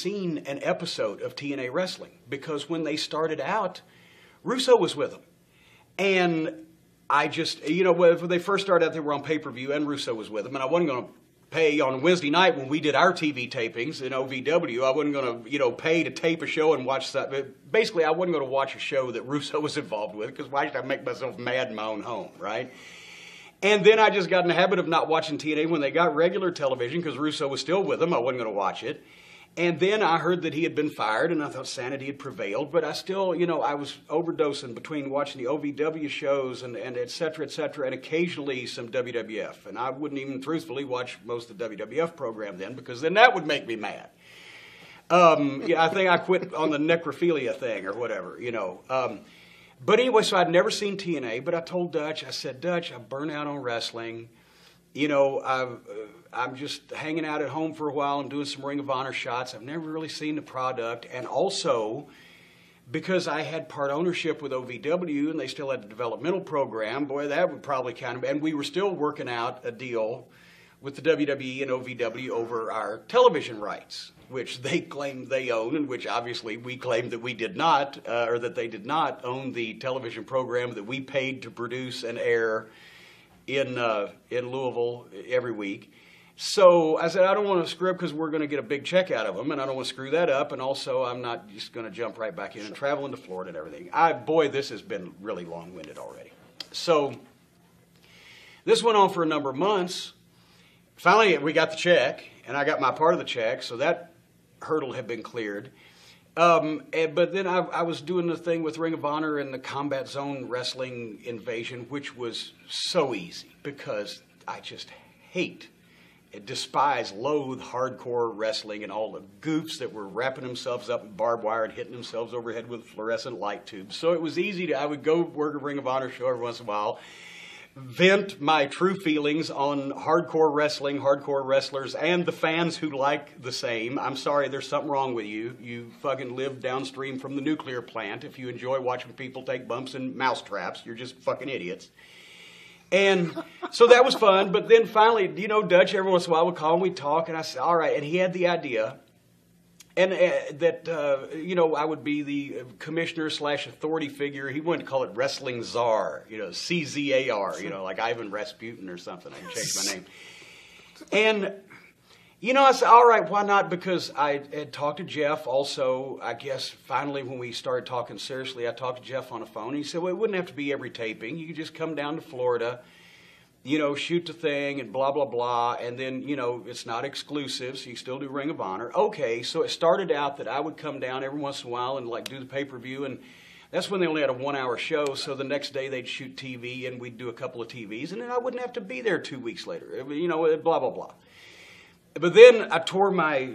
seen an episode of TNA Wrestling, because when they started out, Russo was with them. And I just, you know, when they first started out, they were on pay-per-view and Russo was with them, and I wasn't going to pay on Wednesday night when we did our TV tapings in OVW. I wasn't going to, you know, pay to tape a show and watch that. Basically, I wasn't going to watch a show that Russo was involved with, because why should I make myself mad in my own home, right? And then I just got in the habit of not watching TNA when they got regular television, because Russo was still with them. I wasn't going to watch it. And then I heard that he had been fired, and I thought sanity had prevailed, but I still, you know, I was overdosing between watching the OVW shows and et cetera, and occasionally some WWF. And I wouldn't even truthfully watch most of the WWF program then, because then that would make me mad. Yeah, I think I quit on the necrophilia thing or whatever, you know. But anyway, so I'd never seen TNA, but I told Dutch, I said, Dutch, I burn out on wrestling. You know, I'm just hanging out at home for a while. I'm doing some Ring of Honor shots. I've never really seen the product. And also, because I had part ownership with OVW and they still had a developmental program, boy, that would probably count. And we were still working out a deal with the WWE and OVW over our television rights, which they claimed they owned, and which obviously we claimed that we did not, or that they did not own the television program that we paid to produce and air in Louisville every week. So I said, I don't want to screw up, because we're going to get a big check out of them, and I don't want to screw that up, and also I'm not just going to jump right back in and travel into Florida and everything. Boy, this has been really long-winded already. So this went on for a number of months. Finally, we got the check, and I got my part of the check, so that hurdle had been cleared. But then I was doing the thing with Ring of Honor and the Combat Zone Wrestling Invasion, which was so easy, because I just hate, despise, loathe hardcore wrestling and all the goofs that were wrapping themselves up in barbed wire and hitting themselves overhead with fluorescent light tubes. So it was easy to, I would go work a Ring of Honor show every once in a while, vent my true feelings on hardcore wrestling, hardcore wrestlers, and the fans who like the same. I'm sorry, there's something wrong with you. You fucking live downstream from the nuclear plant. If you enjoy watching people take bumps and mousetraps, you're just fucking idiots. And so that was fun. But then finally, you know, Dutch every once in a while would call and we'd talk, and I said, all right. And he had the idea and that, you know, I would be the commissioner/authority figure. He wanted to call it Wrestling Czar, you know, C-Z-A-R, you know, like Ivan Rasputin or something. I can change my name. And, you know, I said, all right, why not? Because I had talked to Jeff also, I guess, finally when we started talking seriously, I talked to Jeff on the phone. He said, well, it wouldn't have to be every taping. You could just come down to Florida, you know, shoot the thing and blah, blah, blah. And then, you know, it's not exclusive, so you still do Ring of Honor. Okay, so it started out that I would come down every once in a while and, like, do the pay-per-view. And that's when they only had a one-hour show, so the next day they'd shoot TV and we'd do a couple of TVs. And then I wouldn't have to be there 2 weeks later, you know, blah, blah, blah. But then I tore my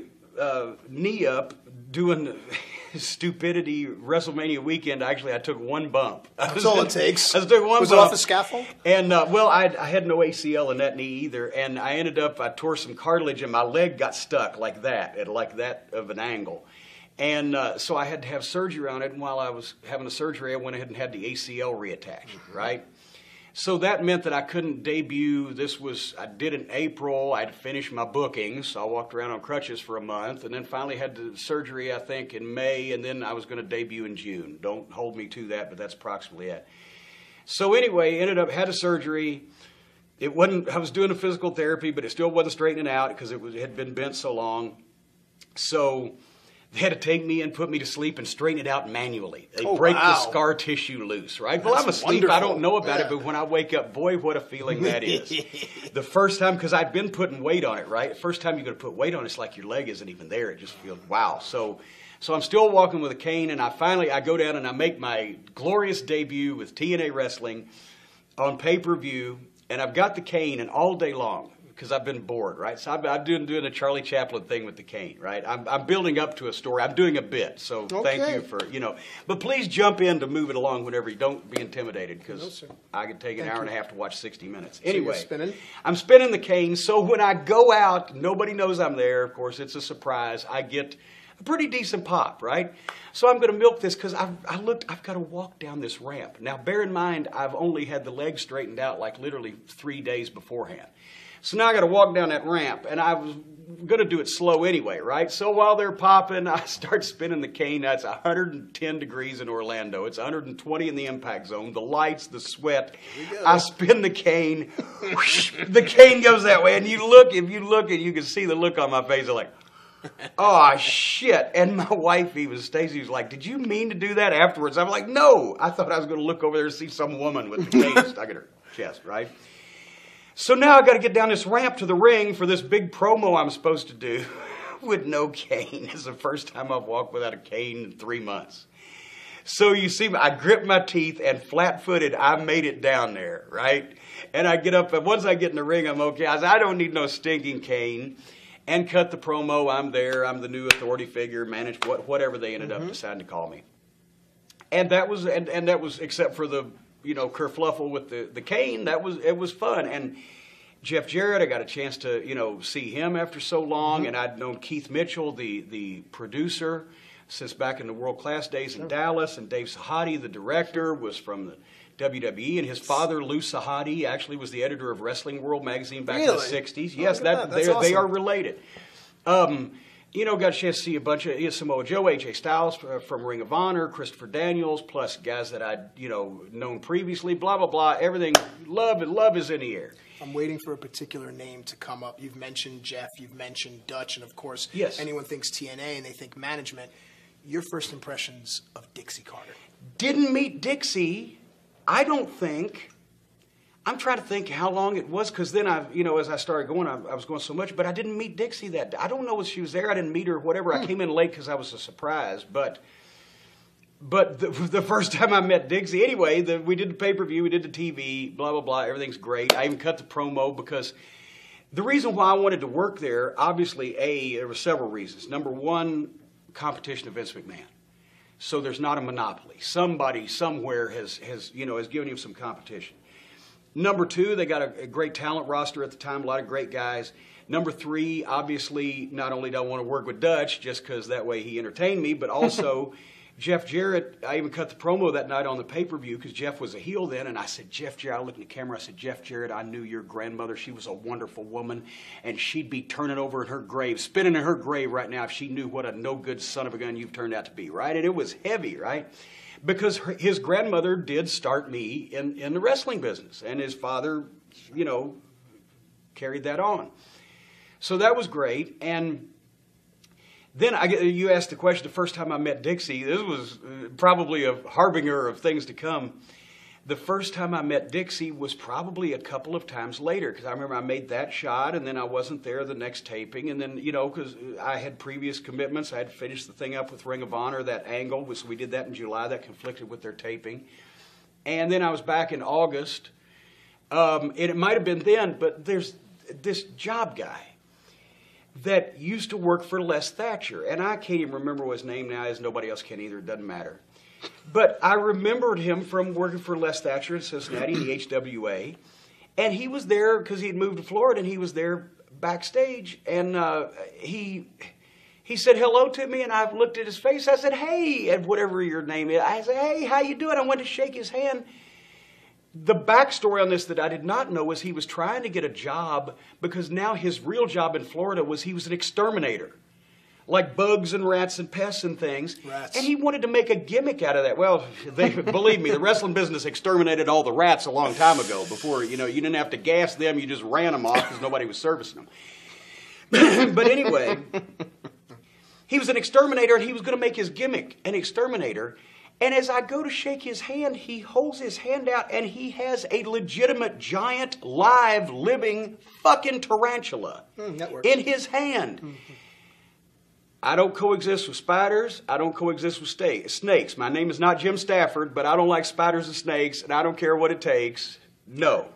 knee up doing stupidity WrestleMania weekend. Actually, I took one bump. That's all it takes. I took one bump. Was it off the scaffold? And well, I had no ACL in that knee either, and I ended up, I tore some cartilage, and my leg got stuck like that, at like that of an angle. And so I had to have surgery on it, and while I was having the surgery, I went ahead and had the ACL reattached, right? So that meant that I couldn't debut. This was, I did in April. I'd finished my bookings. So I walked around on crutches for a month and then finally had the surgery, I think, in May. And then I was going to debut in June. Don't hold me to that, but that's approximately it. So anyway, ended up, had a surgery. It wasn't, I was doing a physical therapy, but it still wasn't straightening out because it was, it had been bent so long. So they had to take me and put me to sleep and straighten it out manually. They break the scar tissue loose, right? Well, I'm asleep. Wonderful. I don't know about it, but when I wake up, boy, what a feeling that is. The first time, because I've been putting weight on it, right? The first time you're going to put weight on it, it's like your leg isn't even there. It just feels, wow. So I'm still walking with a cane, and I finally, I go down and I make my glorious debut with TNA Wrestling on pay-per-view, and I've got the cane, and all day long, because I've been bored, right? So I've been doing a Charlie Chaplin thing with the cane, right? I'm building up to a story. I'm doing a bit, so okay. Thank you for, you know. But please jump in to move it along whenever you don't be intimidated, because no, I could take an hour and a half to watch 60 minutes. Anyway, so spinning? I'm spinning the cane, so when I go out, nobody knows I'm there. Of course, it's a surprise. I get a pretty decent pop, right? So I'm going to milk this because I've got to walk down this ramp. Now, bear in mind, I've only had the leg straightened out like literally 3 days beforehand. So now I got to walk down that ramp, and I was going to do it slow anyway, right? So while they're popping, I start spinning the cane. That's 110 degrees in Orlando. It's 120 in the impact zone. The lights, the sweat. I spin the cane. The cane goes that way. And you look, if you look, and you can see the look on my face. I'm like, oh, shit. And my wife, even Stacey, was like, did you mean to do that afterwards? I'm like, no. I thought I was going to look over there and see some woman with the cane stuck in her chest, right? So now I've got to get down this ramp to the ring for this big promo I'm supposed to do with no cane. It's the first time I've walked without a cane in 3 months. So you see, I gripped my teeth and flat-footed, I made it down there, right? And I get up, and once I get in the ring, I'm okay. I said, I don't need no stinking cane. And cut the promo, I'm there, I'm the new authority figure, manage whatever they ended up deciding to call me. And that was, and that was, except for the, you know, kerfluffle with the cane, that was, it was fun. And Jeff Jarrett, I got a chance to, you know, see him after so long, and I'd known Keith Mitchell, the producer, since back in the world-class days in Dallas, and Dave Sahadi, the director, was from the WWE, and his father, Lou Sahadi, actually was the editor of Wrestling World magazine back in the 60s. Yes, that's awesome. They are related. You know, got a chance to see a bunch of Samoa Joe, AJ Styles from Ring of Honor, Christopher Daniels, plus guys that I'd, you know, known previously, blah, blah, blah, everything. Love and love is in the air. I'm waiting for a particular name to come up. You've mentioned Jeff, you've mentioned Dutch, and of course, anyone thinks TNA and they think management. Your first impressions of Dixie Carter? Didn't meet Dixie, I don't think. I'm trying to think how long it was, because then I, you know, as I started going, I was going so much, but I didn't meet Dixie that day. I don't know if she was there. I didn't meet her or whatever. I came in late because I was a surprise, but the first time I met Dixie, anyway, we did the pay-per-view, we did the TV, blah, blah, blah. Everything's great. I even cut the promo because the reason why I wanted to work there, obviously, A, there were several reasons. Number one, competition of Vince McMahon. So there's not a monopoly. Somebody somewhere has you know, has given him some competition. Number two, they got a great talent roster at the time, a lot of great guys. Number three, obviously, not only do I want to work with Dutch, just because that way he entertained me, but also Jeff Jarrett, I even cut the promo that night on the pay-per-view because Jeff was a heel then, and I said, Jeff Jarrett, I looked in the camera, I said, Jeff Jarrett, I knew your grandmother. She was a wonderful woman, and she'd be turning over in her grave, spinning in her grave right now if she knew what a no-good son of a gun you've turned out to be, right? And it was heavy, right? Because his grandmother did start me in the wrestling business, and his father, you know, carried that on. So that was great. And then you asked the question the first time I met Dixie. This was probably a harbinger of things to come. The first time I met Dixie was probably a couple of times later, because I remember I made that shot, and then I wasn't there the next taping, and then, you know, because I had previous commitments. I had finished the thing up with Ring of Honor, that angle, so we did that in July. That conflicted with their taping. And then I was back in August, and it might have been then, but there's this job guy that used to work for Les Thatcher, and I can't even remember what his name now is. Nobody else can either. It doesn't matter. But I remembered him from working for Les Thatcher in Cincinnati, the HWA, and he was there because he had moved to Florida, and he was there backstage, and he said hello to me, and I looked at his face. I said, hey, and whatever your name is. I said, hey, how you doing? I went to shake his hand. The backstory on this that I did not know was he was trying to get a job because now his real job in Florida was he was an exterminator. Like bugs and rats and pests and things. Rats. And he wanted to make a gimmick out of that. Well, believe me, the wrestling business exterminated all the rats a long time ago. Before, you know, you didn't have to gas them. You just ran them off because nobody was servicing them. But anyway, he was an exterminator, and he was going to make his gimmick an exterminator. And as I go to shake his hand, he holds his hand out, and he has a legitimate, giant, live, living fucking tarantula in his hand. I don't coexist with spiders. I don't coexist with snakes. My name is not Jim Stafford, but I don't like spiders and snakes, and I don't care what it takes. No.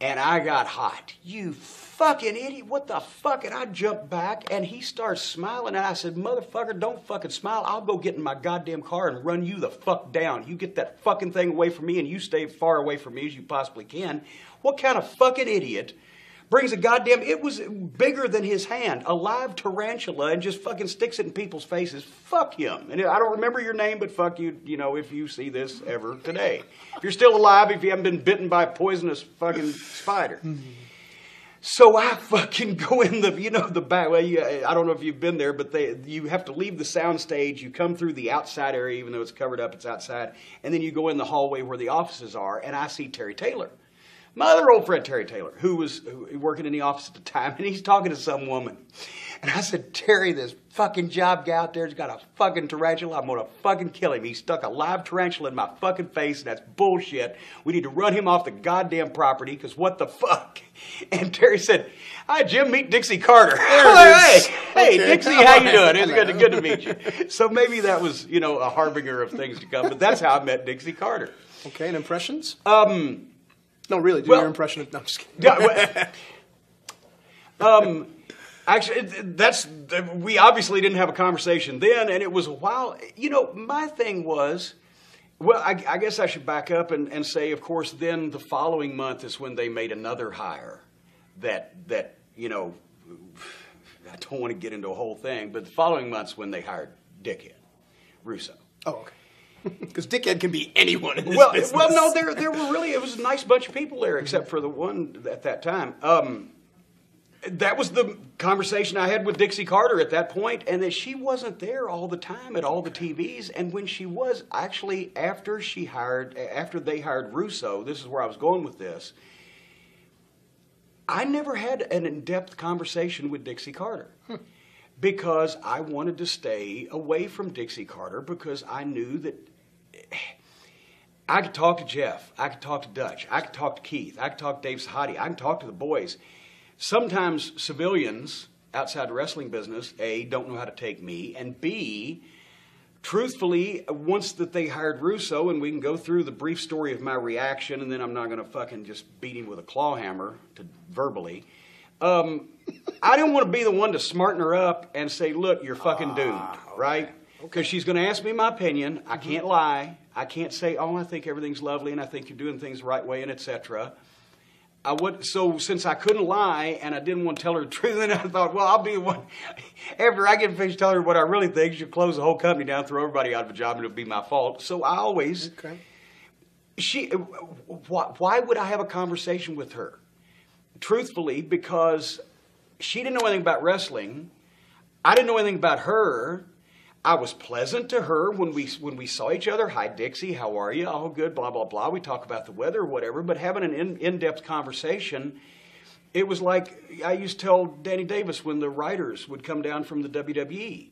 And I got hot. You fucking idiot. What the fuck? And I jumped back, and he starts smiling, and I said, motherfucker, don't fucking smile. I'll go get in my goddamn car and run you the fuck down. You get that fucking thing away from me, and you stay far away from me as you possibly can. What kind of fucking idiot brings a goddamn, it was bigger than his hand, a live tarantula, and just fucking sticks it in people's faces? Fuck him. And I don't remember your name, but fuck you, you know, if you see this ever today. If you're still alive, if you haven't been bitten by a poisonous fucking spider. So I fucking go in the, you know, the back. Well, I don't know if you've been there, but you have to leave the sound stage. You come through the outside area, even though it's covered up, it's outside. And then you go in the hallway where the offices are, and I see Terry Taylor. My other old friend, Terry Taylor, who was working in the office at the time, and he's talking to some woman. And I said, Terry, this fucking job guy out there's got a fucking tarantula. I'm gonna fucking kill him. He stuck a live tarantula in my fucking face, and that's bullshit. We need to run him off the goddamn property, because what the fuck? And Terry said, hi, Jim, meet Dixie Carter. Hey, Dixie, how you doing? It's good to meet you. So maybe that was, you know, a harbinger of things to come, but that's how I met Dixie Carter. Okay, and impressions? No, really, do your impression of... No, I'm just kidding. Yeah, well, actually, we obviously didn't have a conversation then, and it was a while. You know, my thing was, well, I guess I should back up and say, of course, then the following month is when they made another hire that you know, I don't want to get into a whole thing, but the following month's when they hired Dickhead, Russo. Oh, okay. Because Dickhead can be anyone in this business. Well, no, there were really, it was a nice bunch of people there, except for the one at that time. That was the conversation I had with Dixie Carter at that point, and that she wasn't there all the time at all the TVs. And when she was, actually, after they hired Russo, this is where I was going with this, I never had an in-depth conversation with Dixie Carter. Hmm. Because I wanted to stay away from Dixie Carter, because I knew that I could talk to Jeff, I could talk to Dutch, I could talk to Keith, I could talk to Dave Sahadi, I could talk to the boys. Sometimes civilians outside the wrestling business, A, don't know how to take me, and B, truthfully, once that they hired Russo, and we can go through the brief story of my reaction, and then I'm not going to fucking just beat him with a claw hammer verbally. I didn't want to be the one to smarten her up and say, look, you're fucking doomed, right? Because she's going to ask me my opinion. I can't lie. I can't say, oh, I think everything's lovely and I think you're doing things the right way and etc. So since I couldn't lie and I didn't want to tell her the truth, then I thought, well, I'll be one. After I get finished telling her what I really think, she'll close the whole company down, throw everybody out of a job, and it'll be my fault. So I always, why would I have a conversation with her? Truthfully, because she didn't know anything about wrestling. I didn't know anything about her. I was pleasant to her when we saw each other. Hi, Dixie, how are you? All good, blah, blah, blah. We talk about the weather or whatever, but having an in-depth conversation, it was like I used to tell Danny Davis when the writers would come down from the WWE.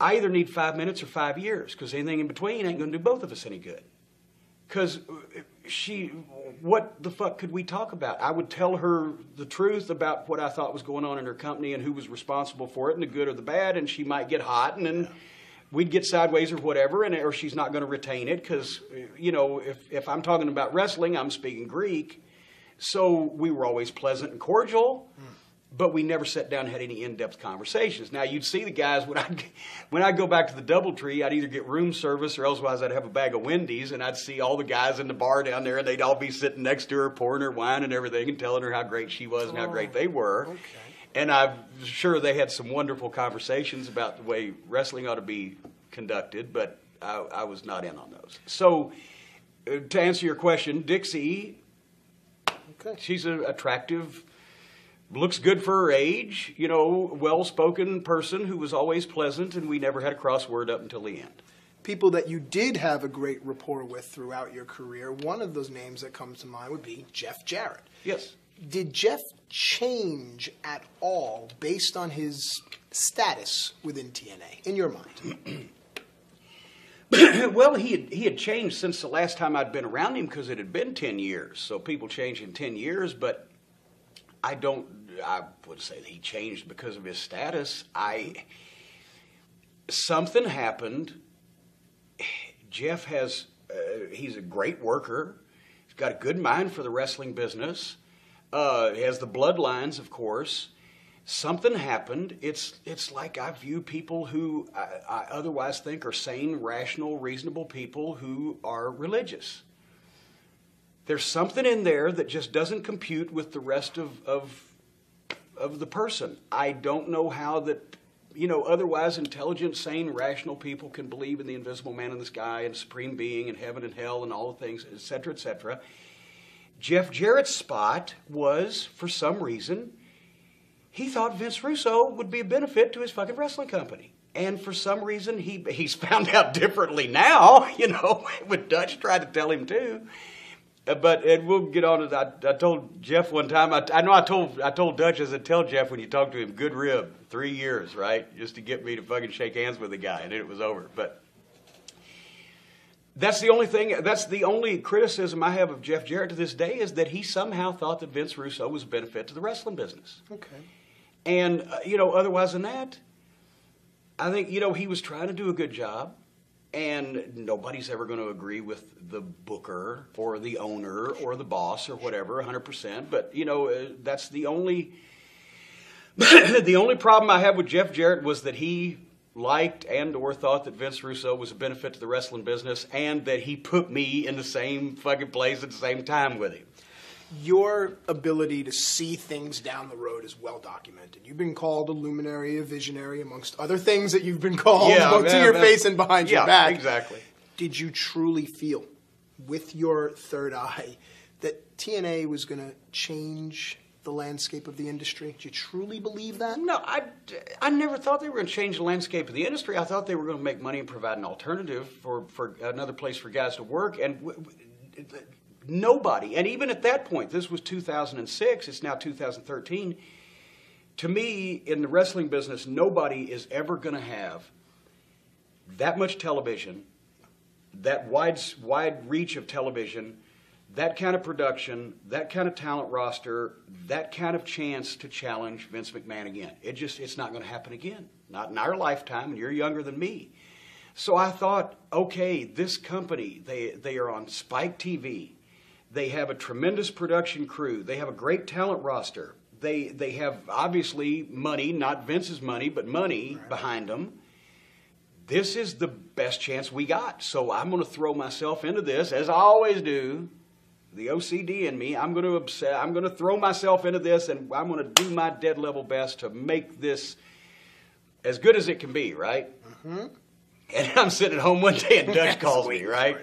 I either need 5 minutes or 5 years, because anything in between ain't going to do both of us any good. Because what the fuck could we talk about? I would tell her the truth about what I thought was going on in her company and who was responsible for it and the good or the bad, and she might get hot, and then we'd get sideways or whatever, and or she's not going to retain it because, you know, if I'm talking about wrestling, I'm speaking Greek. So we were always pleasant and cordial. Mm. But we never sat down and had any in-depth conversations. Now, you'd see the guys, when I'd go back to the DoubleTree, I'd either get room service or elsewise I'd have a bag of Wendy's, and I'd see all the guys in the bar down there, and they'd all be sitting next to her, pouring her wine and everything, and telling her how great she was and how great they were. Okay. And I'm sure they had some wonderful conversations about the way wrestling ought to be conducted, but I was not in on those. So, to answer your question, Dixie, she's an attractive, looks good for her age, you know, well-spoken person who was always pleasant, and we never had a crossword up until the end. People that you did have a great rapport with throughout your career, one of those names that comes to mind would be Jeff Jarrett. Yes. Did Jeff change at all based on his status within TNA, in your mind? Well, he had changed since the last time I'd been around him, because it had been 10 years. So people change in 10 years, but I wouldn't say that he changed because of his status. Something happened. Jeff has, he's a great worker. He's got a good mind for the wrestling business. He has the bloodlines, of course. Something happened. It's like I view people who I otherwise think are sane, rational, reasonable people who are religious. There's something in there that just doesn't compute with the rest of the person. I don't know how that, you know, otherwise intelligent, sane, rational people can believe in the invisible man in the sky and supreme being and heaven and hell and all the things, etc., etc. Jeff Jarrett's spot was, for some reason, he thought Vince Russo would be a benefit to his fucking wrestling company. And for some reason, he's found out differently now, you know, when Dutch tried to tell him too. But, and we'll get on to that. I told Jeff one time, I told Dutch, I said, tell Jeff when you talk to him, good rib, 3 years, right? Just to get me to fucking shake hands with the guy, and then it was over. But that's the only thing, that's the only criticism I have of Jeff Jarrett to this day, is that he somehow thought that Vince Russo was a benefit to the wrestling business. Okay. And, you know, otherwise than that, I think, you know, he was trying to do a good job, and nobody's ever going to agree with the booker or the owner or the boss or whatever, 100%. But, you know, that's the only problem I have with Jeff Jarrett, was that he liked and or thought that Vince Russo was a benefit to the wrestling business, and that he put me in the same fucking place at the same time with him. Your ability to see things down the road is well documented. You've been called a luminary, a visionary, amongst other things that you've been called, both to your face and behind your back. Yeah, exactly. Did you truly feel, with your third eye, that TNA was going to change the landscape of the industry? Do you truly believe that? No, I never thought they were going to change the landscape of the industry. I thought they were going to make money and provide an alternative for another place for guys to work. And nobody, and even at that point, this was 2006, it's now 2013, to me, in the wrestling business, nobody is ever going to have that much television, that wide reach of television, that kind of production, that kind of talent roster, that kind of chance to challenge Vince McMahon again. It just, it's not going to happen again. Not in our lifetime, and you're younger than me. So I thought, okay, this company, they are on Spike TV. They have a tremendous production crew. They have a great talent roster. They have, obviously, money, not Vince's money, but money behind them. This is the best chance we got. So I'm going to throw myself into this, as I always do. The OCD in me, I'm going to throw myself into this, and I'm going to do my dead level best to make this as good as it can be, right? Mm-hmm. And I'm sitting at home one day, and Dutch calls me, right?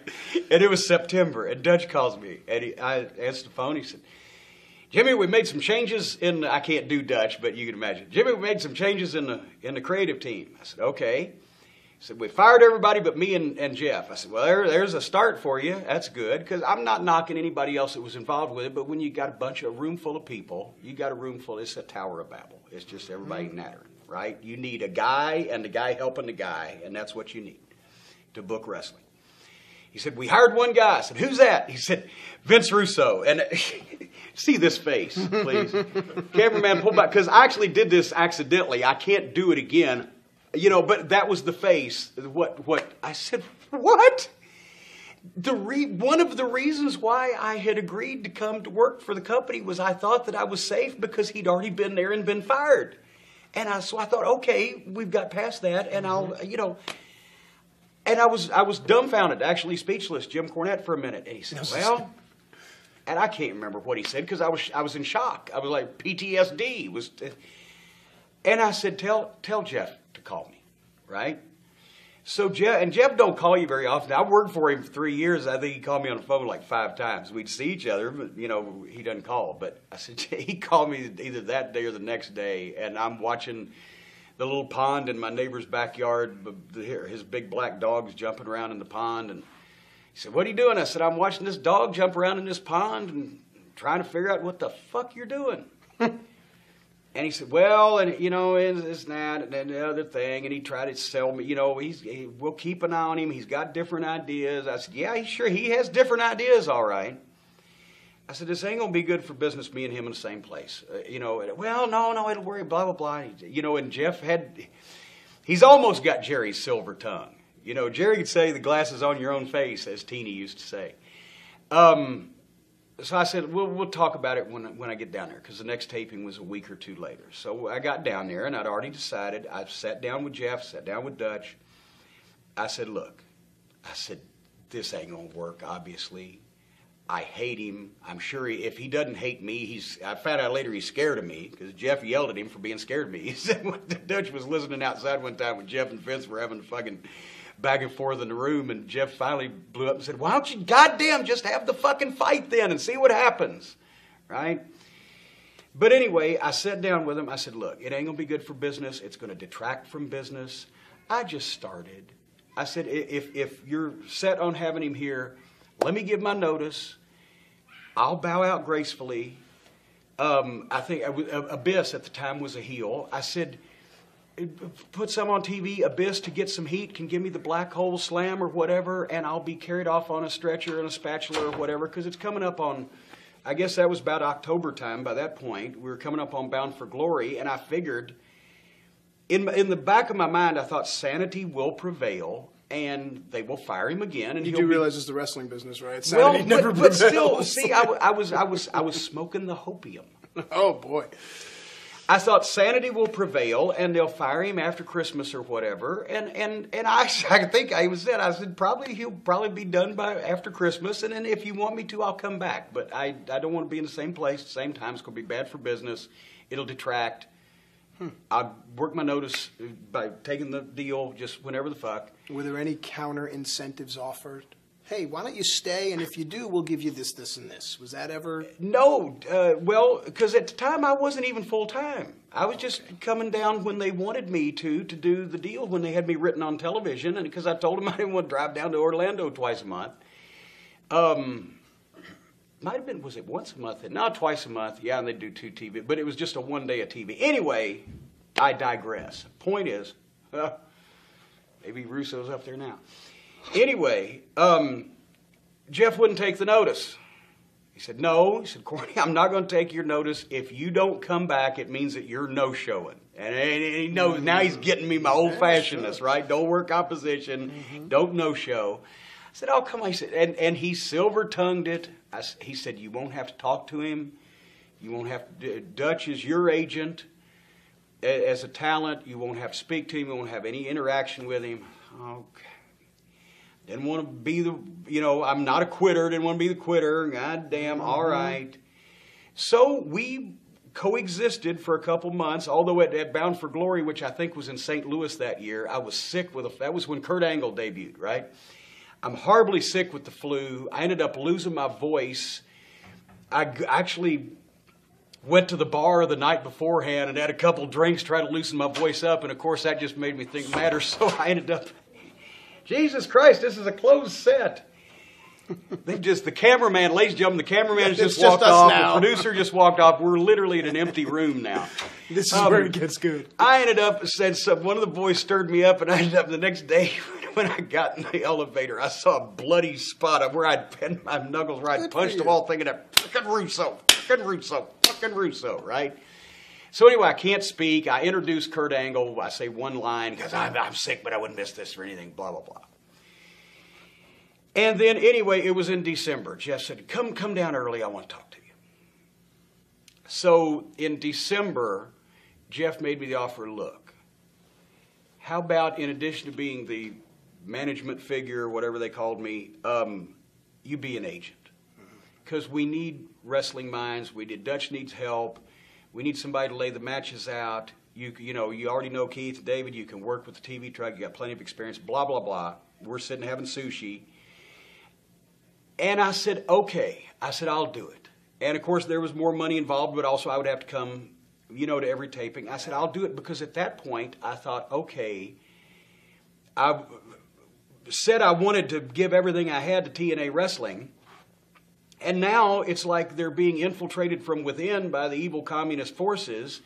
And it was September, and Dutch calls me, and I answered the phone. He said, "Jimmy, we made some changes in." I can't do Dutch, but you can imagine. "Jimmy, we made some changes in the creative team." I said, "Okay." He said, "We fired everybody but me and Jeff." I said, "Well, there's a start for you. That's good," because I'm not knocking anybody else that was involved with it. But when you got a room full of people, you got a room full. It's a Tower of Babel. It's just everybody nattering, right? You need a guy and the guy helping the guy, and that's what you need to book wrestling. He said, "We hired one guy." I said, "Who's that?" He said, "Vince Russo." And see this face, please. Cameraman, pull back, because I actually did this accidentally. I can't do it again. You know, but that was the face. What I said, what? One of the reasons why I had agreed to come to work for the company was I thought that I was safe because he'd already been there and been fired. And so I thought, okay, we've got past that, and I'll, you know. And I was dumbfounded, actually speechless, Jim Cornette for a minute. And he said, "Well," and I can't remember what he said because I was in shock. I was like, PTSD was. And I said, "Tell Jeff to call me," right? So Jeff don't call you very often. I worked for him for 3 years. I think he called me on the phone like 5 times. We'd see each other, but, you know, he doesn't call. But I said, he called me either that day or the next day, and I'm watching the little pond in my neighbor's backyard. His big black dog's jumping around in the pond. And he said, "What are you doing?" I said, "I'm watching this dog jump around in this pond and trying to figure out what the fuck you're doing." And he said, "Well, and you know, it's that and then the other thing." And he tried to sell me, you know, we'll keep an eye on him. He's got different ideas. I said, "Yeah, sure, he has different ideas, all right." I said, "This ain't going to be good for business, me and him in the same place." You know, "Well, no, it'll worry, blah, blah, blah." You know, and Jeff he's almost got Jerry's silver tongue. You know, Jerry could say the glass is on your own face, as Teeny used to say. So I said, we'll talk about it when I get down there, because the next taping was a week or two later. So I got down there, and I'd already decided. I sat down with Jeff, sat down with Dutch. I said, "Look," I said, "this ain't going to work, obviously. I hate him. I'm sure if he doesn't hate me, I found out later he's scared of me because Jeff yelled at him for being scared of me. He said when the Dutch was listening outside one time when Jeff and Vince were having a fucking back and forth in the room, and Jeff finally blew up and said, "Why don't you goddamn just have the fucking fight then and see what happens?" Right? But anyway, I sat down with him. I said, "Look, it ain't gonna be good for business. It's gonna detract from business. I just started." I said, if you're set on having him here, let me give my notice. I'll bow out gracefully. I think Abyss at the time was a heel. I said, put some on TV, Abyss, to get some heat, can give me the black hole slam or whatever, and I'll be carried off on a stretcher and a spatula or whatever, because it's coming up on, I guess that was about October time by that point. We were coming up on Bound for Glory, and I figured, in the back of my mind, I thought sanity will prevail, and they will fire him again. And you do realize it's the wrestling business, right? Sanity never prevails. But still, see, I was smoking the hopium. Oh boy! I thought sanity will prevail, and they'll fire him after Christmas or whatever. And I think I was said. I said he'll probably be done by after Christmas, and then if you want me to, I'll come back. But I don't want to be in the same place at the same time. It's going to be bad for business. It'll detract. I worked my notice by taking the deal just whenever the fuck. Were there any counter incentives offered? Hey, why don't you stay, and if you do, we'll give you this, this, and this. Was that ever? No. Well, because at the time, I wasn't even full-time. I was just coming down when they wanted me to do the deal, when they had me written on television, and because I told them I didn't want to drive down to Orlando twice a month. Might have been, was it once a month? No, twice a month. Yeah, and they do 2 TV, but it was just a one day of TV. Anyway, I digress. Point is, maybe Russo's up there now. Anyway, Jeff wouldn't take the notice. He said, no. He said, Corny, I'm not going to take your notice. If you don't come back, it means that you're no-showing. And he knows, now he's getting me my old-fashionedness, right? Don't work opposition. Don't no-show. I said, oh, come on. He said, and he silver-tongued it. He said, you won't have to talk to him. You won't have to, Dutch is your agent. As a talent, you won't have to speak to him. You won't have any interaction with him. Okay. Didn't want to be the, you know, I'm not a quitter. Didn't want to be the quitter. God damn, all right. So we coexisted for a couple months, although at Bound for Glory, which I think was in St. Louis that year, I was sick with, that was when Kurt Angle debuted, right? I'm horribly sick with the flu. I ended up losing my voice. I actually went to the bar the night beforehand and had a couple drinks, tried to loosen my voice up, and of course that just made me think madder, so I ended up, Jesus Christ, this is a closed set. They just, the cameraman, ladies and gentlemen, the cameraman just walked off. Now. The producer just walked off. We're literally in an empty room now. This is where it gets good. I ended up, one of the boys stirred me up, and I ended up the next day, when I got in the elevator, I saw a bloody spot of where I'd pinned my knuckles, where I'd punched the wall, thinking that fucking Russo, fucking Russo, fucking Russo, right? So anyway, I can't speak. I introduce Kurt Angle. I say one line, because I'm sick, but I wouldn't miss this for anything, blah, blah, blah. And then, anyway, it was in December. Jeff said, come down early. I want to talk to you. So in December, Jeff made me the offer, look, how about in addition to being the management figure, whatever they called me, you be an agent. Because we need wrestling minds. We did, Dutch needs help. We need somebody to lay the matches out. You know, you already know Keith and David. You can work with the TV truck. You got plenty of experience, blah, blah, blah. We're sitting having sushi. And I said, okay. I said, I'll do it. And, of course, there was more money involved, but also I would have to come, you know, to every taping. I said, I'll do it because at that point I thought, okay, I said I wanted to give everything I had to TNA Wrestling. And now it's like they're being infiltrated from within by the evil communist forces.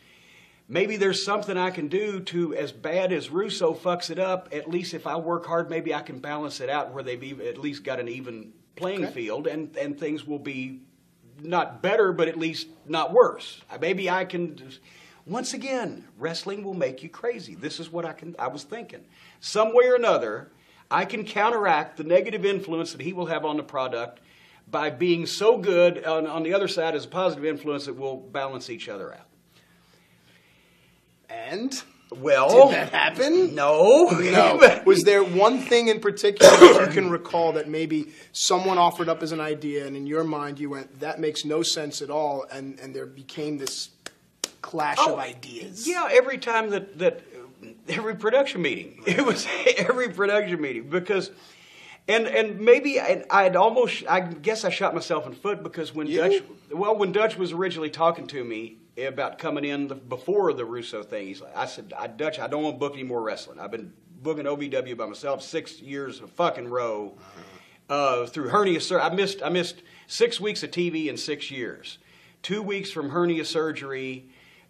Maybe there's something I can do to, as bad as Russo fucks it up, at least if I work hard, maybe I can balance it out where they've at least got an even playing field, and things will be not better, but at least not worse. Maybe I can, once again, wrestling will make you crazy. This is what I was thinking. Some way or another, I can counteract the negative influence that he will have on the product by being so good on the other side as a positive influence that will balance each other out. And Well, did that happen? No. No. Was there one thing in particular that you can recall that maybe someone offered up as an idea, and in your mind you went, that makes no sense at all, and there became this clash of ideas? Yeah, every time that every production meeting. Right. It was every production meeting, because and maybe I'd almost, I guess I shot myself in the foot, because when Dutch was originally talking to me about coming in before the Russo thing, he's like, I said, Dutch, I don't want to book any more wrestling. I've been booking OVW by myself 6 years in a fucking row through hernia surgery. I missed 6 weeks of TV in 6 years, 2 weeks from hernia surgery,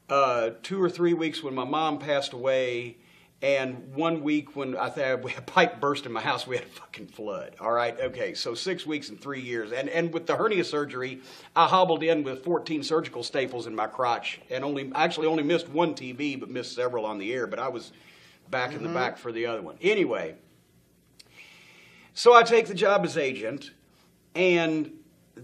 2 or 3 weeks when my mom passed away, and 1 week when I think a pipe burst in my house. We had a fucking flood. All right, okay, so 6 weeks and 3 years. And with the hernia surgery, I hobbled in with 14 surgical staples in my crotch, and actually only missed one TV, but missed several on the air, but I was back in the back for the other one. Anyway, so I take the job as agent, and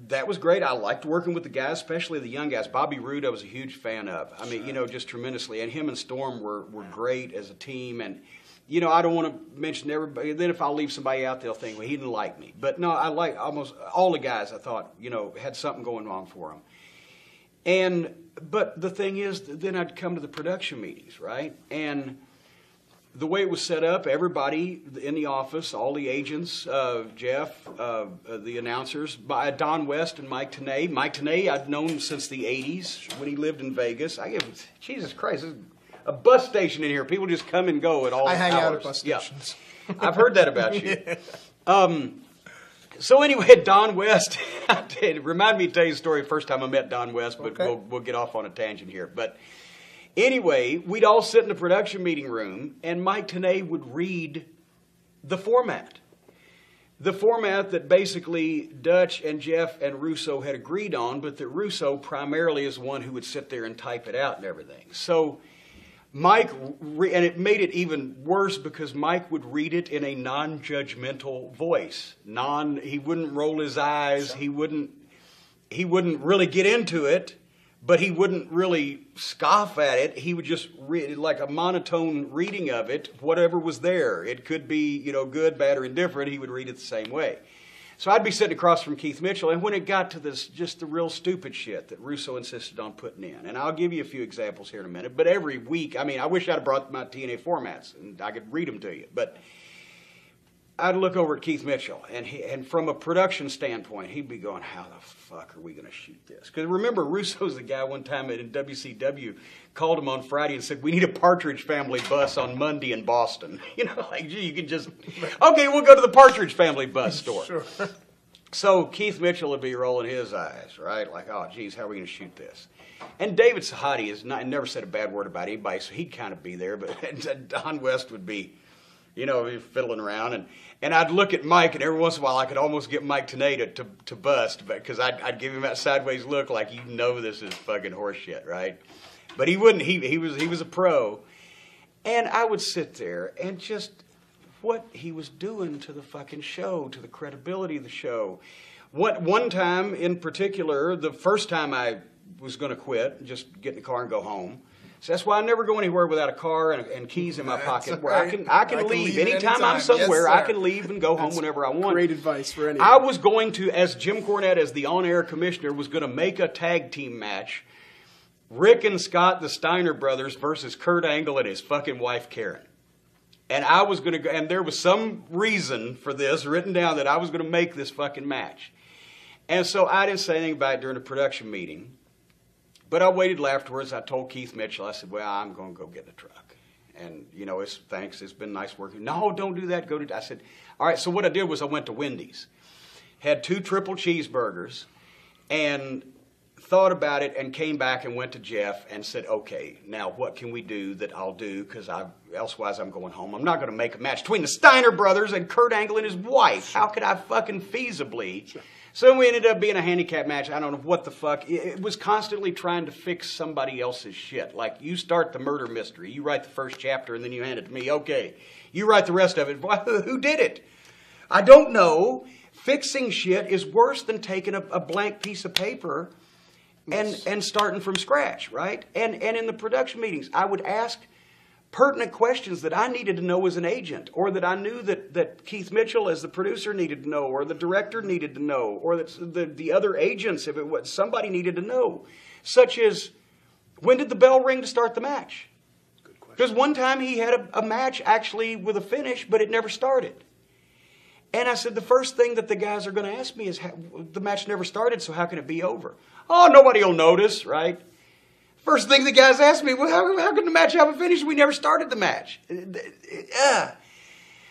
that was great. I liked working with the guys, especially the young guys. Bobby Roode, I was a huge fan of. I mean, you know, just tremendously. And him and Storm were great as a team. And, you know, I don't want to mention everybody. Then if I leave somebody out, they'll think, well, he didn't like me. But, no, I liked almost all the guys, I thought, you know, had something going on for them. And, but the thing is, then I'd come to the production meetings, right? And the way it was set up, everybody in the office, all the agents, Jeff, the announcers, by Don West and Mike Tenay. Mike Tenay I've known since the 80s when he lived in Vegas. Jesus Christ, there's a bus station in here. People just come and go at all hours. I hang out at bus stations. Yeah. I've heard that about you. Yeah. So anyway, Don West, remind me to tell you the story the first time I met Don West, but we'll get off on a tangent here. But anyway, we'd all sit in the production meeting room, and Mike Tenay would read the format. The format that basically Dutch and Jeff and Russo had agreed on, but that Russo primarily is one who would sit there and type it out and everything. So Mike, and it made it even worse because Mike would read it in a non-judgmental voice. He wouldn't roll his eyes. He wouldn't really get into it. But he wouldn't really scoff at it. He would just read like a monotone reading of it, whatever was there. It could be, you know, good, bad, or indifferent. He would read it the same way. So I'd be sitting across from Keith Mitchell, and when it got to this, just the real stupid shit that Russo insisted on putting in, and I'll give you a few examples here in a minute, but every week, I mean, I wish I'd have brought my TNA formats, and I could read them to you, but I'd look over at Keith Mitchell, and from a production standpoint, he'd be going, how the fuck are we going to shoot this? Because remember, Russo's the guy one time in WCW called him on Friday and said, we need a Partridge Family bus on Monday in Boston. You know, like, gee, you can just, okay, we'll go to the Partridge Family bus store. Sure. So Keith Mitchell would be rolling his eyes, right? Like, oh, geez, how are we going to shoot this? And David Sahadi never said a bad word about anybody, so he'd kind of be there, but Don West would be, you know, fiddling around, and I'd look at Mike, and every once in a while I could almost get Mike Tenay to bust, because I'd give him that sideways look like, you know, this is fucking horseshit, right? But he wouldn't. He was a pro, and I would sit there and just what he was doing to the fucking show, to the credibility of the show. One time in particular, the first time I was going to quit, just get in the car and go home. So that's why I never go anywhere without a car and keys in my pocket. Okay. Where I can leave anytime I'm somewhere. Yes, I can leave and go home whenever I want. Great advice for anyone. I was going to, as Jim Cornette, as the on-air commissioner, was going to make a tag team match. Rick and Scott, the Steiner brothers, versus Kurt Angle and his fucking wife Karen. And I was going to go, and there was some reason for this written down that I was going to make this fucking match. And so I didn't say anything about it during the production meeting. But I waited afterwards. I told Keith Mitchell, I said, well, I'm going to go get in the truck. And, you know, thanks. It's been nice working. No, don't do that. I said, all right. So what I did was I went to Wendy's, had 2 triple cheeseburgers, and thought about it and came back and went to Jeff and said, okay, now what can we do that I'll do? Because elsewise I'm going home. I'm not going to make a match between the Steiner brothers and Kurt Angle and his wife. How could I fucking feasibly? Sure. So we ended up being a handicap match. I don't know what the fuck. It was constantly trying to fix somebody else's shit. Like, you start the murder mystery. You write the first chapter, and then you hand it to me. Okay, you write the rest of it. Who did it? I don't know. Fixing shit is worse than taking a blank piece of paper and starting from scratch, right? And in the production meetings, I would ask pertinent questions that I needed to know as an agent, or that I knew that, Keith Mitchell as the producer needed to know, or the director needed to know, or that the other agents, if it was, somebody needed to know, such as, when did the bell ring to start the match? Good question. Because one time he had a match actually with a finish, but it never started. And I said, the first thing that the guys are going to ask me is, how, the match never started, so how can it be over? Oh, nobody will notice, right? First thing the guys asked me, well, how can the match have a finish? We never started the match.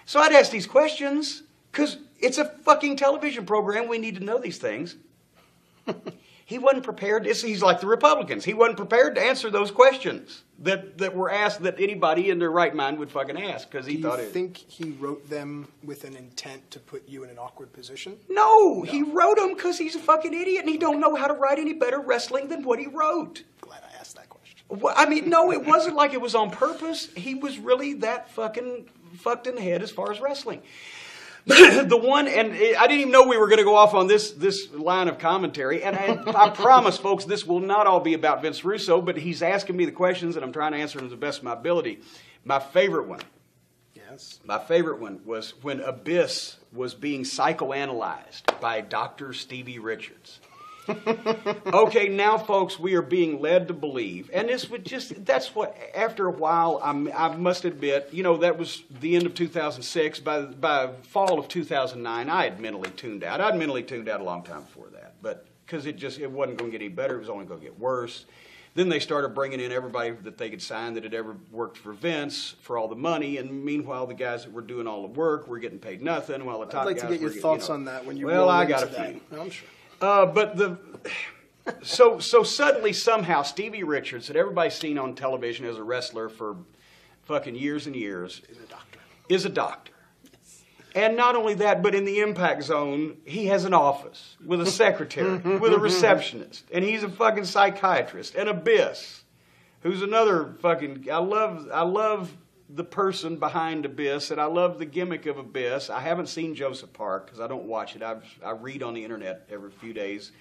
So I'd ask these questions, because it's a fucking television program. We need to know these things. He wasn't prepared. He's like the Republicans. He wasn't prepared to answer those questions that were asked, that anybody in their right mind would fucking ask, because he thought it... Do you think he wrote them with an intent to put you in an awkward position? No, no. He wrote them because he's a fucking idiot and he don't know how to write any better wrestling than what he wrote. Glad I asked that question. Well, I mean, no, it wasn't like it was on purpose. He was really that fucking fucked in the head as far as wrestling. The one, and I didn't even know we were going to go off on this line of commentary, and I promise, folks, this will not all be about Vince Russo, but he's asking me the questions, and I'm trying to answer them to the best of my ability. My favorite one, yes, my favorite one was when Abyss was being psychoanalyzed by Dr. Stevie Richards. Okay, now, folks, we are being led to believe, and this would just, that's what, after a while, I must admit, you know, that was the end of 2006. By fall of 2009, I had mentally tuned out. I'd mentally tuned out a long time before that, but because it just, it wasn't going to get any better. It was only going to get worse. Then they started bringing in everybody that they could sign that had ever worked for Vince for all the money, and meanwhile the guys that were doing all the work were getting paid nothing, while the top guys were getting, I'd like to get your thoughts on that when you roll into that. Well, I got a few. No, I'm sure. But so suddenly, somehow, Stevie Richards, that everybody's seen on television as a wrestler for fucking years and years, is a doctor. Is a doctor. Yes. And not only that, but in the Impact Zone, he has an office with a secretary, with a receptionist, and he's a fucking psychiatrist. And Abyss, who's another fucking, I love the person behind Abyss, and I love the gimmick of Abyss. I haven't seen Joseph Park because I don't watch it. I read on the internet every few days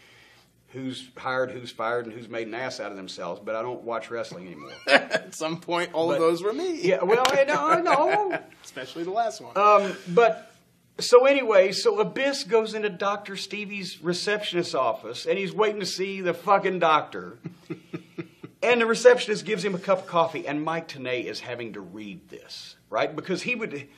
who's hired, who's fired, and who's made an ass out of themselves, but I don't watch wrestling anymore. At some point, all of those were me. Yeah, well, I know. Especially the last one. But so anyway, so Abyss goes into Dr. Stevie's receptionist's office, and he's waiting to see the fucking doctor. And the receptionist gives him a cup of coffee, and Mike Tenay is having to read this, right? Because he would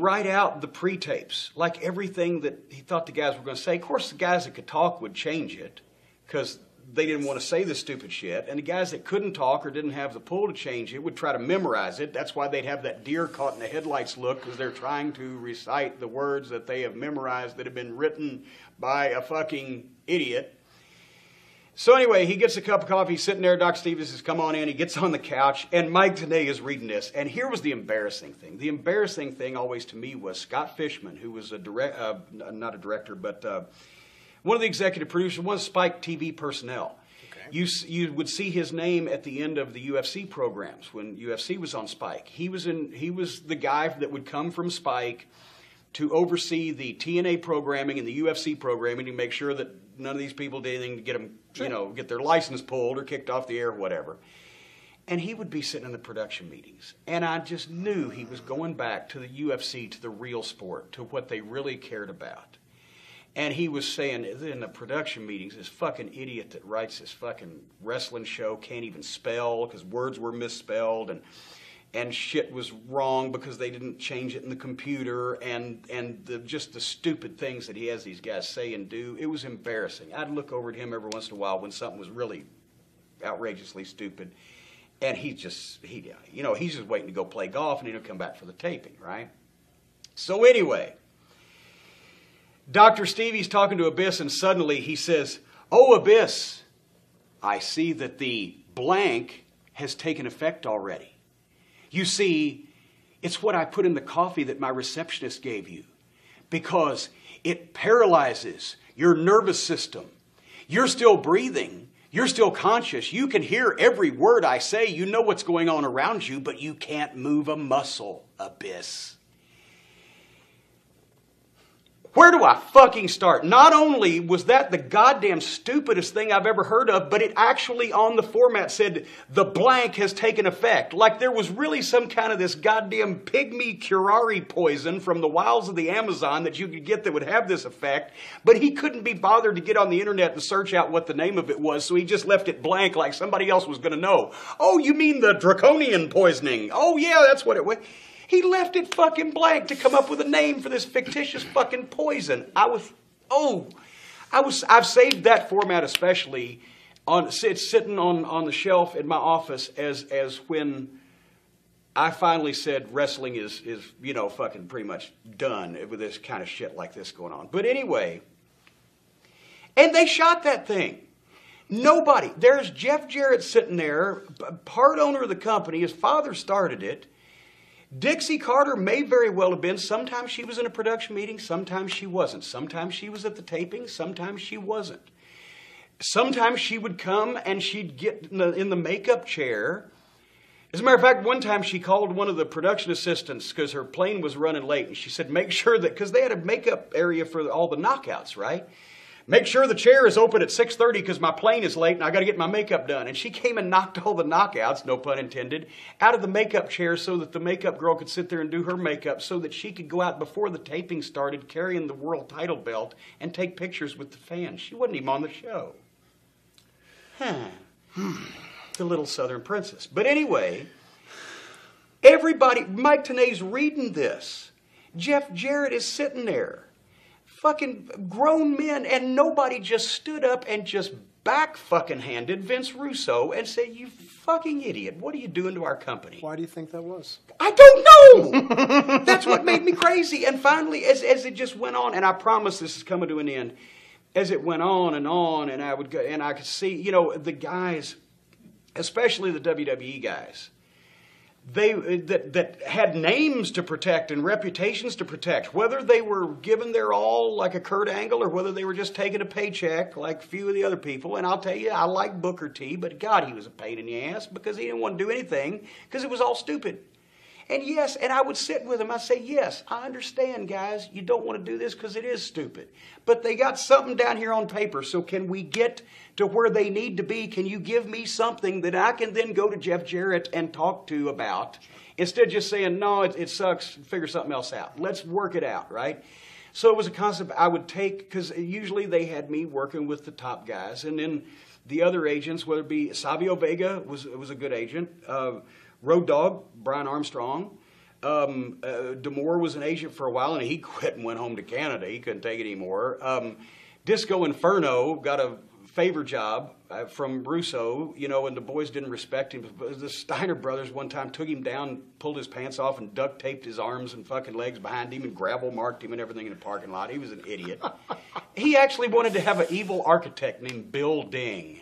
write out the pre-tapes, like everything that he thought the guys were going to say. Of course, the guys that could talk would change it because they didn't want to say this stupid shit. And the guys that couldn't talk or didn't have the pull to change it would try to memorize it. That's why they'd have that deer caught in the headlights look, because they're trying to recite the words that they have memorized that have been written by a fucking idiot. So anyway, he gets a cup of coffee, he's sitting there, Doc Stevens says, come on in, he gets on the couch, and Mike Tenay is reading this. And here was the embarrassing thing. The embarrassing thing always to me was Scott Fishman, who was one of the executive producers, one of Spike TV personnel. Okay. You would see his name at the end of the UFC programs when UFC was on Spike. He was the guy that would come from Spike to oversee the TNA programming and the UFC programming to make sure that none of these people did anything to get them, sure, you know, get their license pulled or kicked off the air or whatever. And he would be sitting in the production meetings. And I just knew he was going back to the UFC, to the real sport, to what they really cared about. And he was saying in the production meetings, this fucking idiot that writes this fucking wrestling show can't even spell because words were misspelled, and shit was wrong because they didn't change it in the computer, and just the stupid things that he has these guys say and do. It was embarrassing. I'd look over at him every once in a while when something was really outrageously stupid, and he's just waiting to go play golf, and he'll come back for the taping, right? So anyway, Dr. Stevie's talking to Abyss, and suddenly he says, oh, Abyss, I see that the blank has taken effect already. You see, it's what I put in the coffee that my receptionist gave you, because it paralyzes your nervous system. You're still breathing. You're still conscious. You can hear every word I say. You know what's going on around you, but you can't move a muscle, Abyss. Where do I fucking start? Not only was that the goddamn stupidest thing I've ever heard of, but it actually on the format said the blank has taken effect. Like there was really some kind of this goddamn pygmy curare poison from the wilds of the Amazon that you could get that would have this effect, but he couldn't be bothered to get on the internet and search out what the name of it was, so he just left it blank like somebody else was going to know. Oh, you mean the draconian poisoning? Oh yeah, that's what it was. He left it fucking blank to come up with a name for this fictitious fucking poison. I've saved that format especially. It's sitting on the shelf in my office as when I finally said wrestling is, you know, fucking pretty much done with this kind of shit like this going on. But anyway, and they shot that thing. Nobody, there's Jeff Jarrett sitting there, part owner of the company, his father started it. Dixie Carter may very well have been. Sometimes she was in a production meeting, sometimes she wasn't. Sometimes she was at the taping, sometimes she wasn't. Sometimes she would come and she'd get in the makeup chair. As a matter of fact, one time she called one of the production assistants because her plane was running late, and she said, make sure that, because they had a makeup area for all the knockouts, right? Make sure the chair is open at 6:30 because my plane is late and I got to get my makeup done. And she came and knocked all the knockouts, no pun intended, out of the makeup chair so that the makeup girl could sit there and do her makeup so that she could go out before the taping started carrying the world title belt and take pictures with the fans. She wasn't even on the show. Huh. The little Southern princess. But anyway, everybody, Mike Tenay's reading this. Jeff Jarrett is sitting there. Fucking grown men, and nobody just stood up and just back fucking handed Vince Russo and said, you fucking idiot, what are you doing to our company? Why do you think that was? I don't know! That's what made me crazy. And finally, as it just went on, and I promise this is coming to an end, as it went on, and I would go, and I could see, you know, the guys, especially the WWE guys, that had names to protect and reputations to protect, whether they were given their all like a Kurt Angle or whether they were just taking a paycheck like few of the other people. And I'll tell you, I like Booker T, but God, he was a pain in the ass because he didn't want to do anything because it was all stupid. And yes, and I would sit with him. I'd say, yes, I understand, guys. You don't want to do this because it is stupid. But they got something down here on paper, so can we get to where they need to be? Can you give me something that I can then go to Jeff Jarrett and talk to about? Instead of just saying, no, it sucks, figure something else out. Let's work it out, right? So it was a concept I would take because usually they had me working with the top guys. And then the other agents, whether it be Savio Vega was a good agent, Road Dogg, Brian Armstrong. DeMore was an agent for a while, and he quit and went home to Canada. He couldn't take it anymore. Disco Inferno got a favor job from Russo, you know, and the boys didn't respect him. The Steiner brothers one time took him down, pulled his pants off, and duct taped his arms and fucking legs behind him, and gravel marked him and everything in the parking lot. He was an idiot. He actually wanted to have an evil architect named Bill Ding.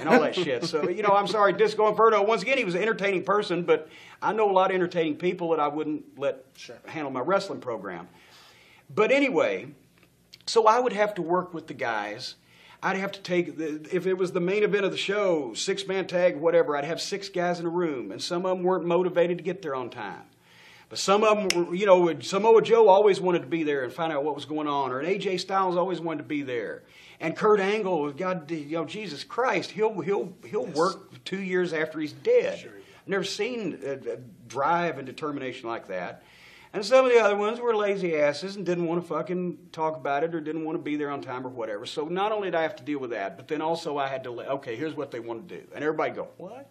And all that shit. So, you know, I'm sorry, Disco Inferno, once again, he was an entertaining person, but I know a lot of entertaining people that I wouldn't let handle my wrestling program. But anyway, so I would have to work with the guys. I'd have to take, if it was the main event of the show, six-man tag, whatever, I'd have six guys in a room, and some of them weren't motivated to get there on time. But some of them, you know, Samoa Joe always wanted to be there and find out what was going on, or an AJ Styles always wanted to be there. And Kurt Angle, God, you know, Jesus Christ, he'll work 2 years after he's dead. Sure, yeah. I've never seen a drive and determination like that. And some of the other ones were lazy asses and didn't want to fucking talk about it or didn't want to be there on time or whatever. So not only did I have to deal with that, but then also I had to, okay, here's what they want to do. And everybody go, what?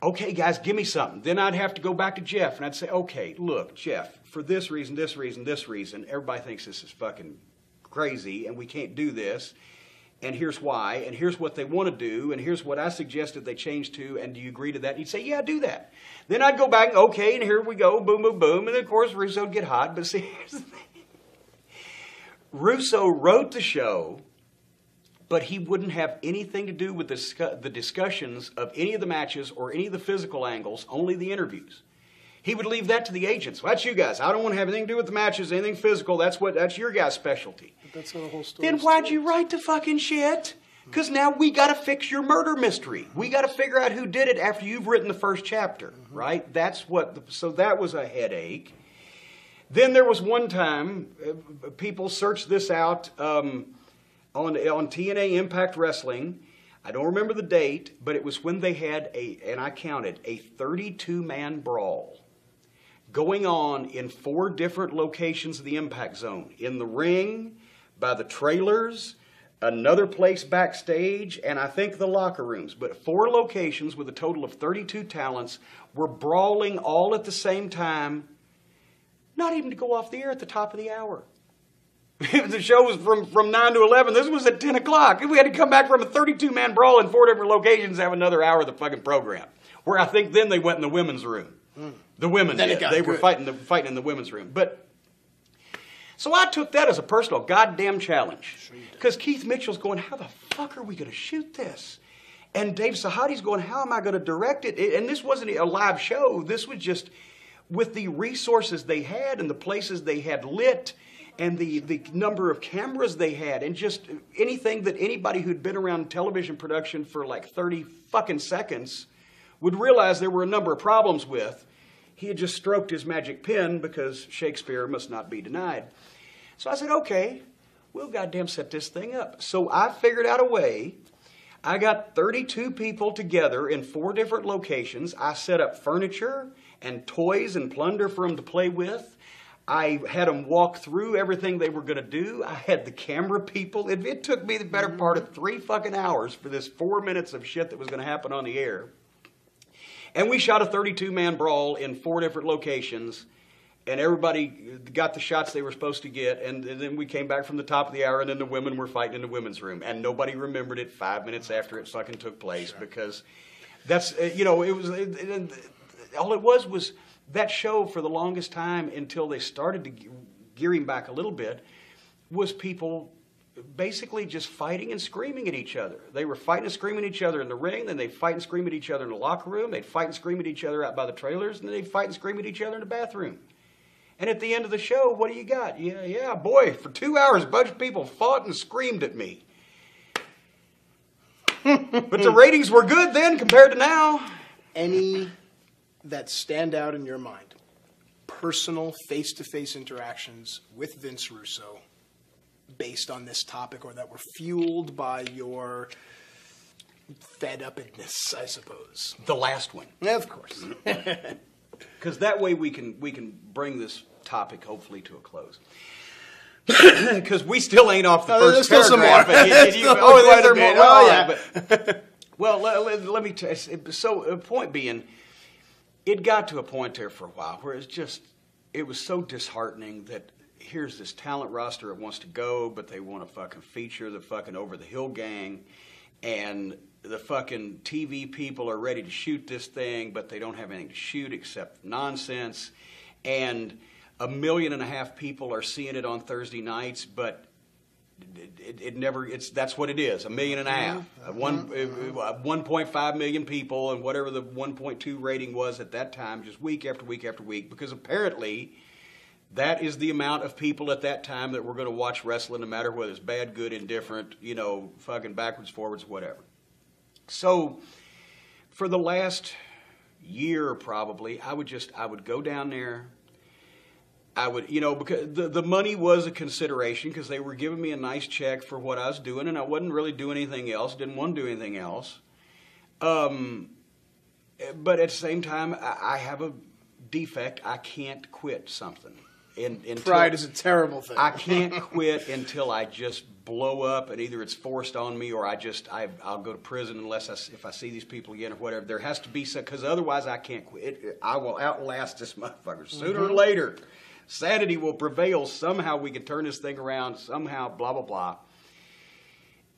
Okay, guys, give me something. Then I'd have to go back to Jeff, and I'd say, okay, look, Jeff, for this reason, this reason, this reason, everybody thinks this is fucking crazy, and we can't do this, and here's why, and here's what they want to do, and here's what I suggested they change to, and do you agree to that? And he'd say, yeah, do that. Then I'd go back, okay, and here we go, boom, boom, boom, and then, of course, Russo would get hot, but see, here's the thing. Russo wrote the show, but he wouldn't have anything to do with the discussions of any of the matches or any of the physical angles, only the interviews. He would leave that to the agents. Well, that's you guys. I don't want to have anything to do with the matches, anything physical. That's your guys' specialty. But that's not a whole story. Then why'd you write the fucking shit? Because now we got to fix your murder mystery. We got to figure out who did it after you've written the first chapter, right? That's what, so that was a headache. Then there was one time, people searched this out on TNA Impact Wrestling. I don't remember the date, but it was when they had and I counted, a 32-man brawl going on in 4 different locations of the Impact Zone. In the ring, by the trailers, another place backstage, and I think the locker rooms. But 4 locations with a total of 32 talents were brawling all at the same time, not even to go off the air at the top of the hour. The show was from 9 to 11. This was at 10 o'clock. We had to come back from a 32-man brawl in 4 different locations and have another hour of the fucking program. Where I think then they went in the women's room. Mm. The women did. They were fighting in the women's room. But so I took that as a personal goddamn challenge. Because Keith Mitchell's going, how the fuck are we going to shoot this? And Dave Sahadi's going, how am I going to direct it? And this wasn't a live show. This was just with the resources they had and the places they had lit, and the number of cameras they had, and just anything that anybody who'd been around television production for like 30 fucking seconds would realize there were a number of problems with. He had just stroked his magic pen because Shakespeare must not be denied. So I said, okay, we'll goddamn set this thing up. So I figured out a way. I got 32 people together in 4 different locations. I set up furniture and toys and plunder for them to play with. I had them walk through everything they were going to do. I had the camera people. It took me the better part of 3 fucking hours for this 4 minutes of shit that was going to happen on the air. And we shot a 32-man brawl in 4 different locations, and everybody got the shots they were supposed to get, and then we came back from the top of the hour, and then the women were fighting in the women's room, and nobody remembered it 5 minutes after it fucking took place, because that's, you know, it was, all it was that show for the longest time, until they started to gearing back a little bit, was people basically just fighting and screaming at each other. They were fighting and screaming at each other in the ring, then they'd fight and scream at each other in the locker room, they'd fight and scream at each other out by the trailers, and then they'd fight and scream at each other in the bathroom. And at the end of the show, what do you got? Yeah, boy, for 2 hours, a bunch of people fought and screamed at me. But the ratings were good then compared to now. Any that stand out in your mind? Personal face-to-face interactions with Vince Russo based on this topic, or that were fueled by your fed-upness, I suppose. The last one. Yeah, of course. Because that way we can bring this topic hopefully to a close. Because we still ain't off the first paragraph. There's still some more. Well, let me tell you. So, point being, it got to a point there for a while where it was so disheartening that here's this talent roster that wants to go, but they want to fucking feature the fucking Over the Hill gang, and the fucking TV people are ready to shoot this thing, but they don't have anything to shoot except nonsense, and 1.5 million people are seeing it on Thursday nights, but it never, that's what it is, 1.5 million. 1.5 million people, and whatever the 1.2 rating was at that time, just week after week after week, because apparently that is the amount of people at that time that were going to watch wrestling, no matter whether it's bad, good, indifferent, you know, fucking backwards, forwards, whatever. So for the last year probably, I would go down there. I would, you know, because the money was a consideration, because they were giving me a nice check for what I was doing, and I wasn't really doing anything else, didn't want to do anything else. But at the same time, I have a defect. I can't quit something. Pride is a terrible thing. I can't quit until I just blow up, and either it's forced on me, or I'll go to prison unless if I see these people again or whatever. There has to be some, because otherwise I can't quit. I will outlast this motherfucker sooner or later. Sanity will prevail. Somehow we can turn this thing around. Somehow, blah, blah, blah.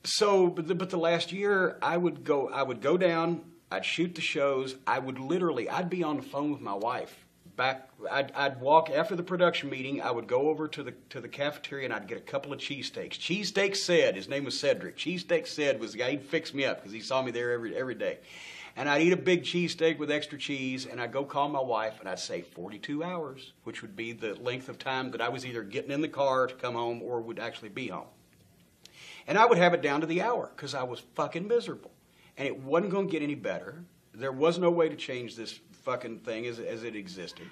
So, but the last year, I would go down. I'd shoot the shows. I'd be on the phone with my wife. I'd walk after the production meeting. I would go over to the cafeteria, and I'd get a couple of cheesesteaks. Cheesesteak Said, his name was Cedric. Cheesesteak Said was the guy, he'd fix me up because he saw me there every day. And I'd eat a big cheesesteak with extra cheese, and I'd go call my wife, and I'd say 42 hours, which would be the length of time that I was either getting in the car to come home or would actually be home. And I would have it down to the hour because I was fucking miserable. And it wasn't going to get any better. There was no way to change this fucking thing as it existed.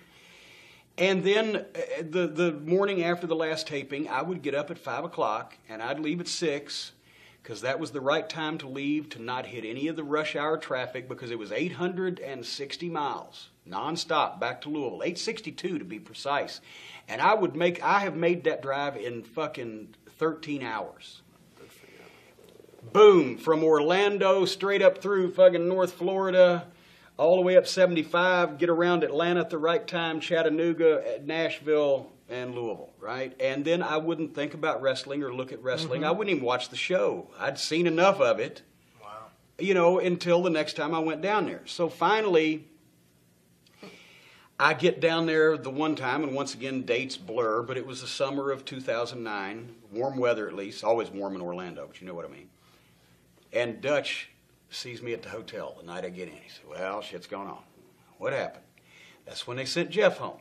And then the morning after the last taping, I would get up at 5 o'clock, and I'd leave at 6, because that was the right time to leave, to not hit any of the rush hour traffic, because it was 860 miles, nonstop, back to Louisville, 862 to be precise. And I would make, I have made that drive in fucking 13 hours. Boom, from Orlando straight up through fucking North Florida, all the way up 75, get around Atlanta at the right time, Chattanooga, Nashville, and Louisville, right? And then I wouldn't think about wrestling or look at wrestling. I wouldn't even watch the show. I'd seen enough of it, you know, until the next time I went down there. So finally, I get down there the one time, and once again, dates blur, but it was the summer of 2009, warm weather at least, always warm in Orlando, but you know what I mean. And Dutch sees me at the hotel the night I get in. He said, well, shit's going on. What happened? That's when they sent Jeff home.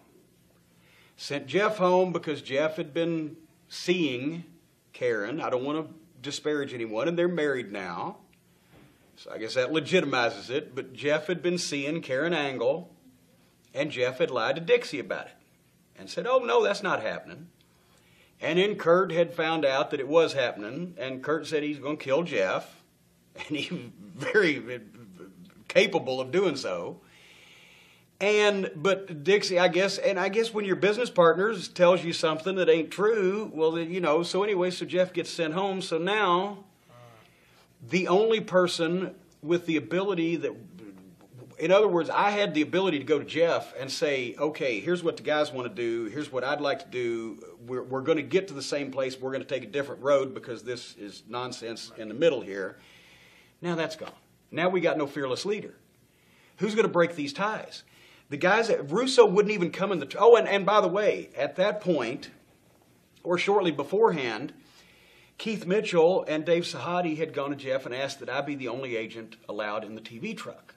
Sent Jeff home because Jeff had been seeing Karen. I don't want to disparage anyone, and they're married now, so I guess that legitimizes it. But Jeff had been seeing Karen Angle, and Jeff had lied to Dixie about it and said, oh, no, that's not happening. And then Kurt had found out that it was happening, and Kurt said he's going to kill Jeff. And he was very capable of doing so. And, but Dixie, I guess, and I guess when your business partners tells you something that ain't true, well, then, you know, so anyway, so Jeff gets sent home. So now the only person with the ability that, in other words, I had the ability to go to Jeff and say, okay, here's what the guys want to do. Here's what I'd like to do. We're going to get to the same place. We're going to take a different road because this is nonsense in the middle here. Now that's gone. Now we got no fearless leader. Who's going to break these ties? The guys at Russo wouldn't even come in the... Oh, and by the way, at that point, or shortly beforehand, Keith Mitchell and Dave Sahadi had gone to Jeff and asked that I be the only agent allowed in the TV truck.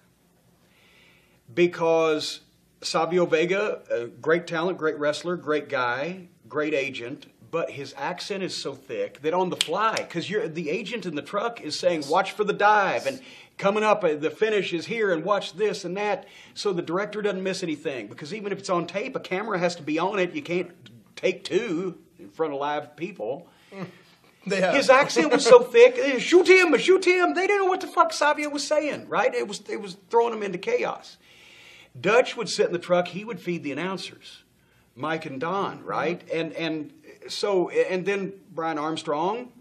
Because Savio Vega, a great talent, great wrestler, great guy, great agent... But his accent is so thick that on the fly, because the agent in the truck is saying, watch for the dive, and coming up, the finish is here, and watch this and that. So the director doesn't miss anything, because even if it's on tape, a camera has to be on it. You can't take two in front of live people. His accent was so thick, shoot him, shoot him. They didn't know what the fuck Savio was saying, right? It was throwing them into chaos. Dutch would sit in the truck. He would feed the announcers, Mike and Don, right? And then Brian Armstrong.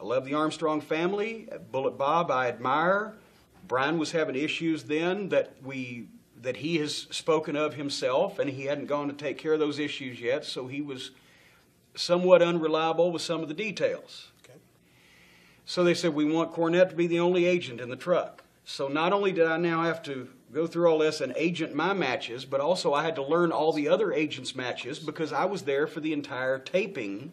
I love the Armstrong family. Bullet Bob, I admire. Brian was having issues then that he has spoken of himself, and he hadn't gone to take care of those issues yet, so he was somewhat unreliable with some of the details. Okay. So they said, we want Cornette to be the only agent in the truck. So not only did I now have to go through all this and agent my matches, but also I had to learn all the other agents' matches because I was there for the entire taping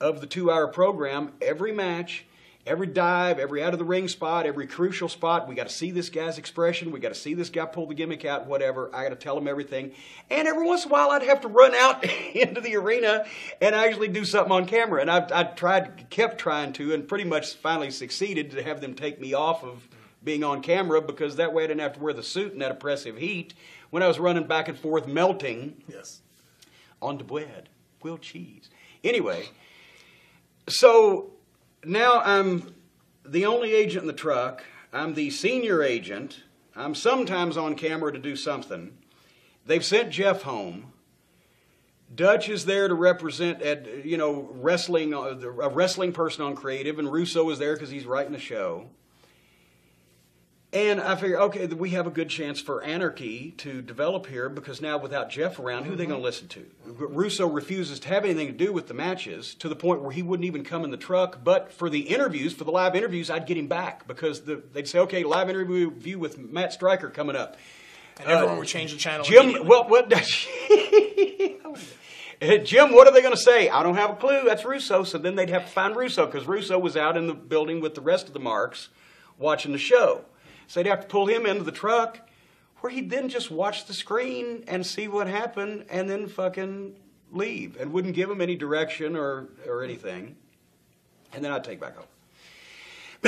of the 2-hour program. Every match, every dive, every out of the ring spot, every crucial spot. We got to see this guy's expression. We got to see this guy pull the gimmick out, whatever. I got to tell him everything. And every once in a while, I'd have to run out into the arena and actually do something on camera. And I kept trying to, and pretty much finally succeeded to have them take me off of being on camera, because that way I didn't have to wear the suit in that oppressive heat when I was running back and forth, melting. Yes. On the bread, grilled cheese. Anyway, so now I'm the only agent in the truck. I'm the senior agent. I'm sometimes on camera to do something. They've sent Jeff home. Dutch is there to represent, at, you know, wrestling, a wrestling person on creative, and Russo is there because he's writing the show. And I figure, okay, we have a good chance for anarchy to develop here, because now without Jeff around, who are they going to listen to? Russo refuses to have anything to do with the matches, to the point where he wouldn't even come in the truck. But for the interviews, for the live interviews, I'd get him back, because they'd say, okay, live interview with Matt Stryker coming up. And everyone would change the channel. Jim, what? Jim, what are they going to say? I don't have a clue. That's Russo. So then they'd have to find Russo, because Russo was out in the building with the rest of the marks watching the show. So they'd have to pull him into the truck, where he'd then just watch the screen and see what happened, and then fucking leave, and wouldn't give him any direction or anything. And then I'd take back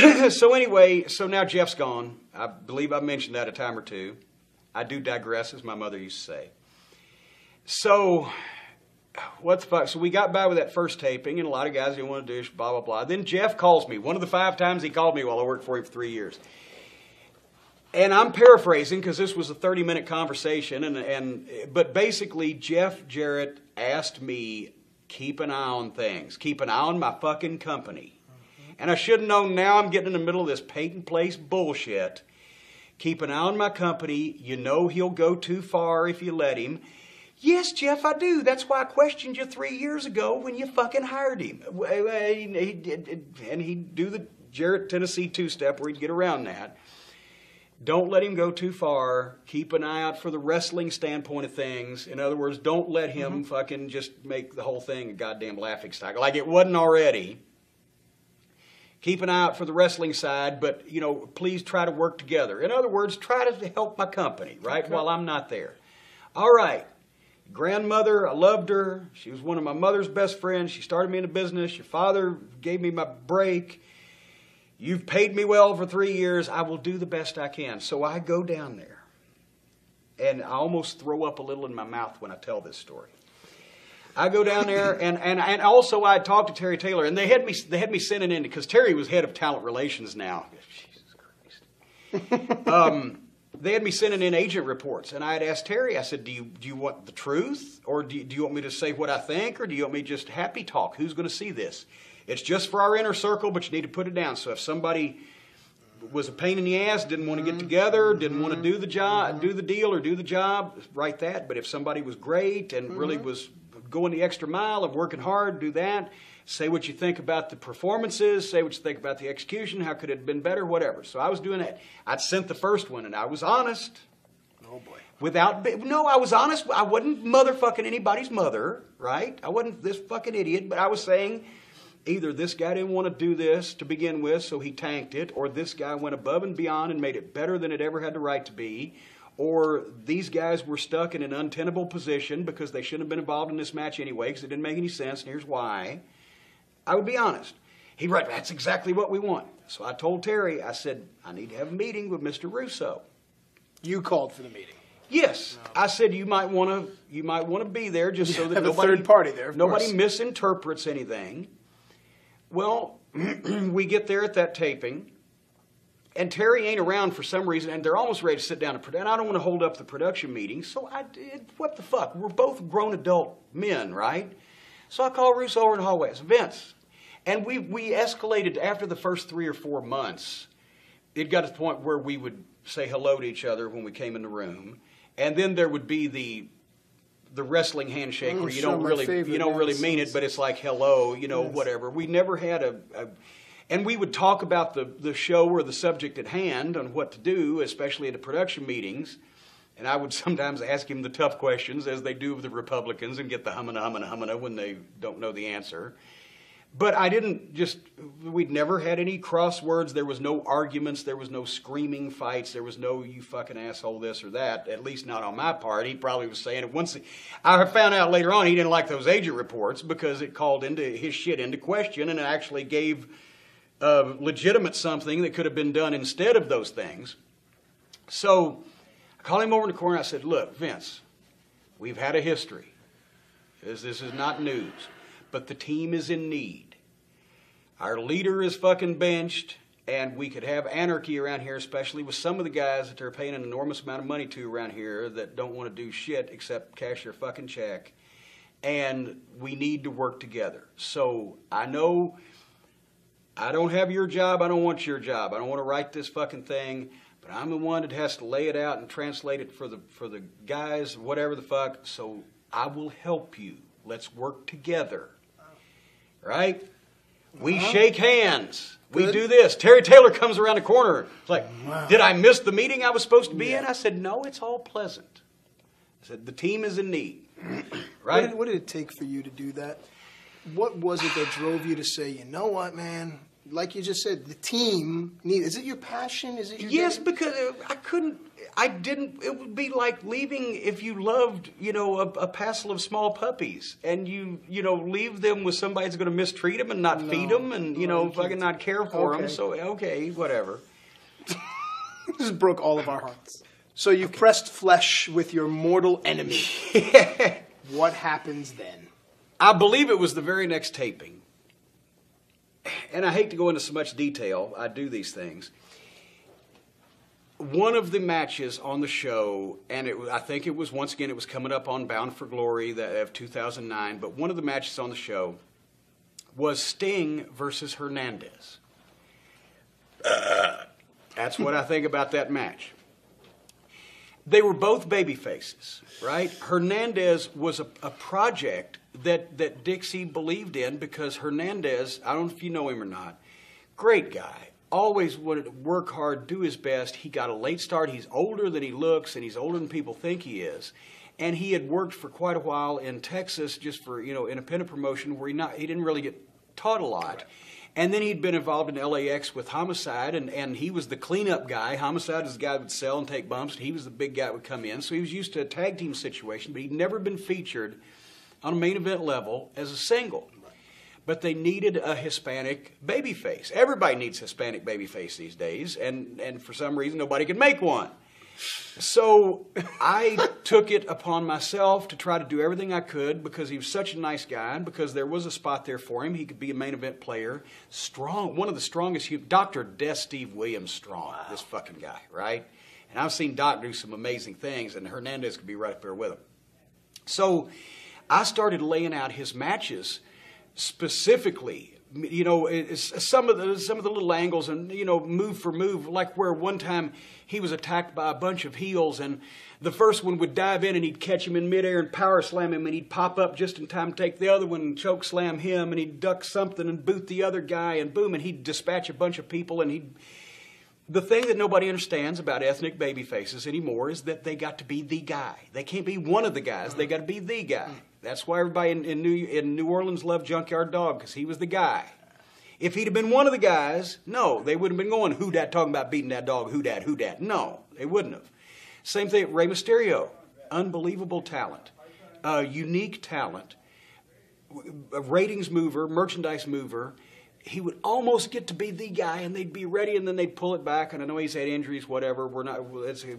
home. So anyway, so now Jeff's gone. I believe I mentioned that a time or two. I do digress, as my mother used to say. So what's fuck? So we got by with that first taping, and a lot of guys didn't want to do it, blah, blah, blah. Then Jeff calls me. One of the 5 times he called me while I worked for him for 3 years. And I'm paraphrasing because this was a 30-minute conversation, but basically Jeff Jarrett asked me, keep an eye on things. Keep an eye on my fucking company. And I should have known now I'm getting in the middle of this Peyton Place bullshit. Keep an eye on my company. You know he'll go too far if you let him. Yes, Jeff, I do. That's why I questioned you 3 years ago when you fucking hired him. And he'd do the Jarrett Tennessee two-step where he'd get around that. Don't let him go too far. Keep an eye out for the wrestling standpoint of things. In other words, don't let him fucking just make the whole thing a goddamn laughing stock, like it wasn't already. Keep an eye out for the wrestling side, but, you know, please try to work together. In other words, try to help my company, right, while I'm not there. All right. Grandmother, I loved her. She was one of my mother's best friends. She started me in the business. Your father gave me my break. You've paid me well for 3 years. I will do the best I can. So I go down there, and I almost throw up a little in my mouth when I tell this story. I go down there, and also I talked to Terry Taylor, and they had me sending in, because Terry was head of talent relations now. Jesus Christ. They had me sending in agent reports, and I had asked Terry, I said, do you want the truth, or do you want me to say what I think, or do you want me just happy talk? Who's going to see this? It's just for our inner circle, but you need to put it down. So if somebody was a pain in the ass, didn't want to get together, didn't want to do the job, do the deal or do the job, write that. But if somebody was great and really was going the extra mile of working hard, do that. Say what you think about the performances, say what you think about the execution, how could it have been better, whatever. So I was doing that. I'd sent the first one, and I was honest. Oh, boy. I was honest. I wasn't motherfucking anybody's mother, right? I wasn't this fucking idiot, but I was saying either this guy didn't want to do this to begin with, so he tanked it, or this guy went above and beyond and made it better than it ever had the right to be, or these guys were stuck in an untenable position because they shouldn't have been involved in this match anyway because it didn't make any sense, and here's why. I would be honest. He'd write, that's exactly what we want. So I told Terry, I said, I need to have a meeting with Mr. Russo. You called for the meeting. Yes. No. I said, you might want to be there just so that nobody, a third party there, nobody misinterprets anything. Well, we get there at that taping, and Terry ain't around for some reason, and they're almost ready to sit down. And I don't want to hold up the production meeting, so I did. What the fuck? We're both grown adult men, right? So I called Russo over in the hallway. I said, Vince. And we escalated after the first 3 or 4 months. It got to the point where we would say hello to each other when we came in the room. And then there would be the wrestling handshake where you don't really mean it, but it's like hello, you know, whatever. We never had and we would talk about the show or the subject at hand on what to do, especially at the production meetings. And I would sometimes ask him the tough questions, as they do with the Republicans, and get the humana, humana, humana when they don't know the answer. But I didn't just, we'd never had any crosswords. There was no arguments. There was no screaming fights. There was no, you fucking asshole, this or that, at least not on my part. He probably was saying it once. I found out later on he didn't like those agent reports because it called his shit into question, and it actually gave legitimate something that could have been done instead of those things. So I called him over in the corner. I said, look, Vince, we've had a history. This is not news. But the team is in need. Our leader is fucking benched, and we could have anarchy around here, especially with some of the guys that they're paying an enormous amount of money to around here that don't want to do shit except cash their fucking check. And we need to work together. So I know I don't have your job. I don't want your job. I don't want to write this fucking thing. But I'm the one that has to lay it out and translate it for the guys, whatever the fuck. So I will help you. Let's work together, right? We shake hands. Good. We do this. Terry Taylor comes around the corner. It's like, did I miss the meeting I was supposed to be in? I said, no, it's all pleasant. I said, the team is in need, right? What did it take for you to do that? What was it that drove you to say, you know what, man? Like you just said, the team needs. Is it your passion? Is it your day? Because I didn't. It would be like leaving if you loved, you know, a passel of small puppies, and you know, leave them with somebody that's going to mistreat them and not feed them, and you know, fucking not care for them. So okay, whatever. This broke all of our hearts. So you pressed flesh with your mortal enemy. What happens then? I believe it was the very next taping. And I hate to go into so much detail. I do these things. One of the matches on the show, and I think it was, once again, it was coming up on Bound for Glory of 2009, but one of the matches on the show was Sting versus Hernandez. That's what I think about that match. They were both baby faces, right? Hernandez was a project that Dixie believed in, because Hernandez, I don't know if you know him or not, great guy. Always would work hard, do his best. He got a late start. He's older than he looks, and he's older than people think he is. And he had worked for quite a while in Texas, just for, you know, independent promotion, where he didn't really get taught a lot. Right. And then he'd been involved in LAX with Homicide, and he was the cleanup guy. Homicide was the guy that would sell and take bumps, and he was the big guy that would come in. So he was used to a tag team situation, but he'd never been featured on a main event level as a single. Right. But they needed a Hispanic babyface. Everybody needs Hispanic babyface these days, and for some reason nobody could make one. So I took it upon myself to try to do everything I could, because he was such a nice guy, and because there was a spot there for him. He could be a main event player. Strong, one of the strongest, Dr. Death Steve Williams strong, wow. This fucking guy, right? And I've seen Doc do some amazing things, and Hernandez could be right up there with him. So I started laying out his matches specifically. You know, some of the little angles, and, you know, move for move, like where one time he was attacked by a bunch of heels, and the first one would dive in and he'd catch him in midair and power slam him, and he'd pop up just in time to take the other one and choke slam him, and he'd duck something and boot the other guy, and boom, and he'd dispatch a bunch of people. And the thing that nobody understands about ethnic baby faces anymore is that they got to be the guy. They can't be one of the guys. They got to be the guy. That's why everybody in New Orleans loved Junkyard Dog, because he was the guy. If he'd have been one of the guys, no, they wouldn't have been going, who dat, talking about beating that dog, who dat, who dat. No, they wouldn't have. Same thing, Rey Mysterio, unbelievable talent, unique talent, a ratings mover, merchandise mover. He would almost get to be the guy, and they'd be ready, and then they'd pull it back, and I know he's had injuries, whatever. We're not, it's a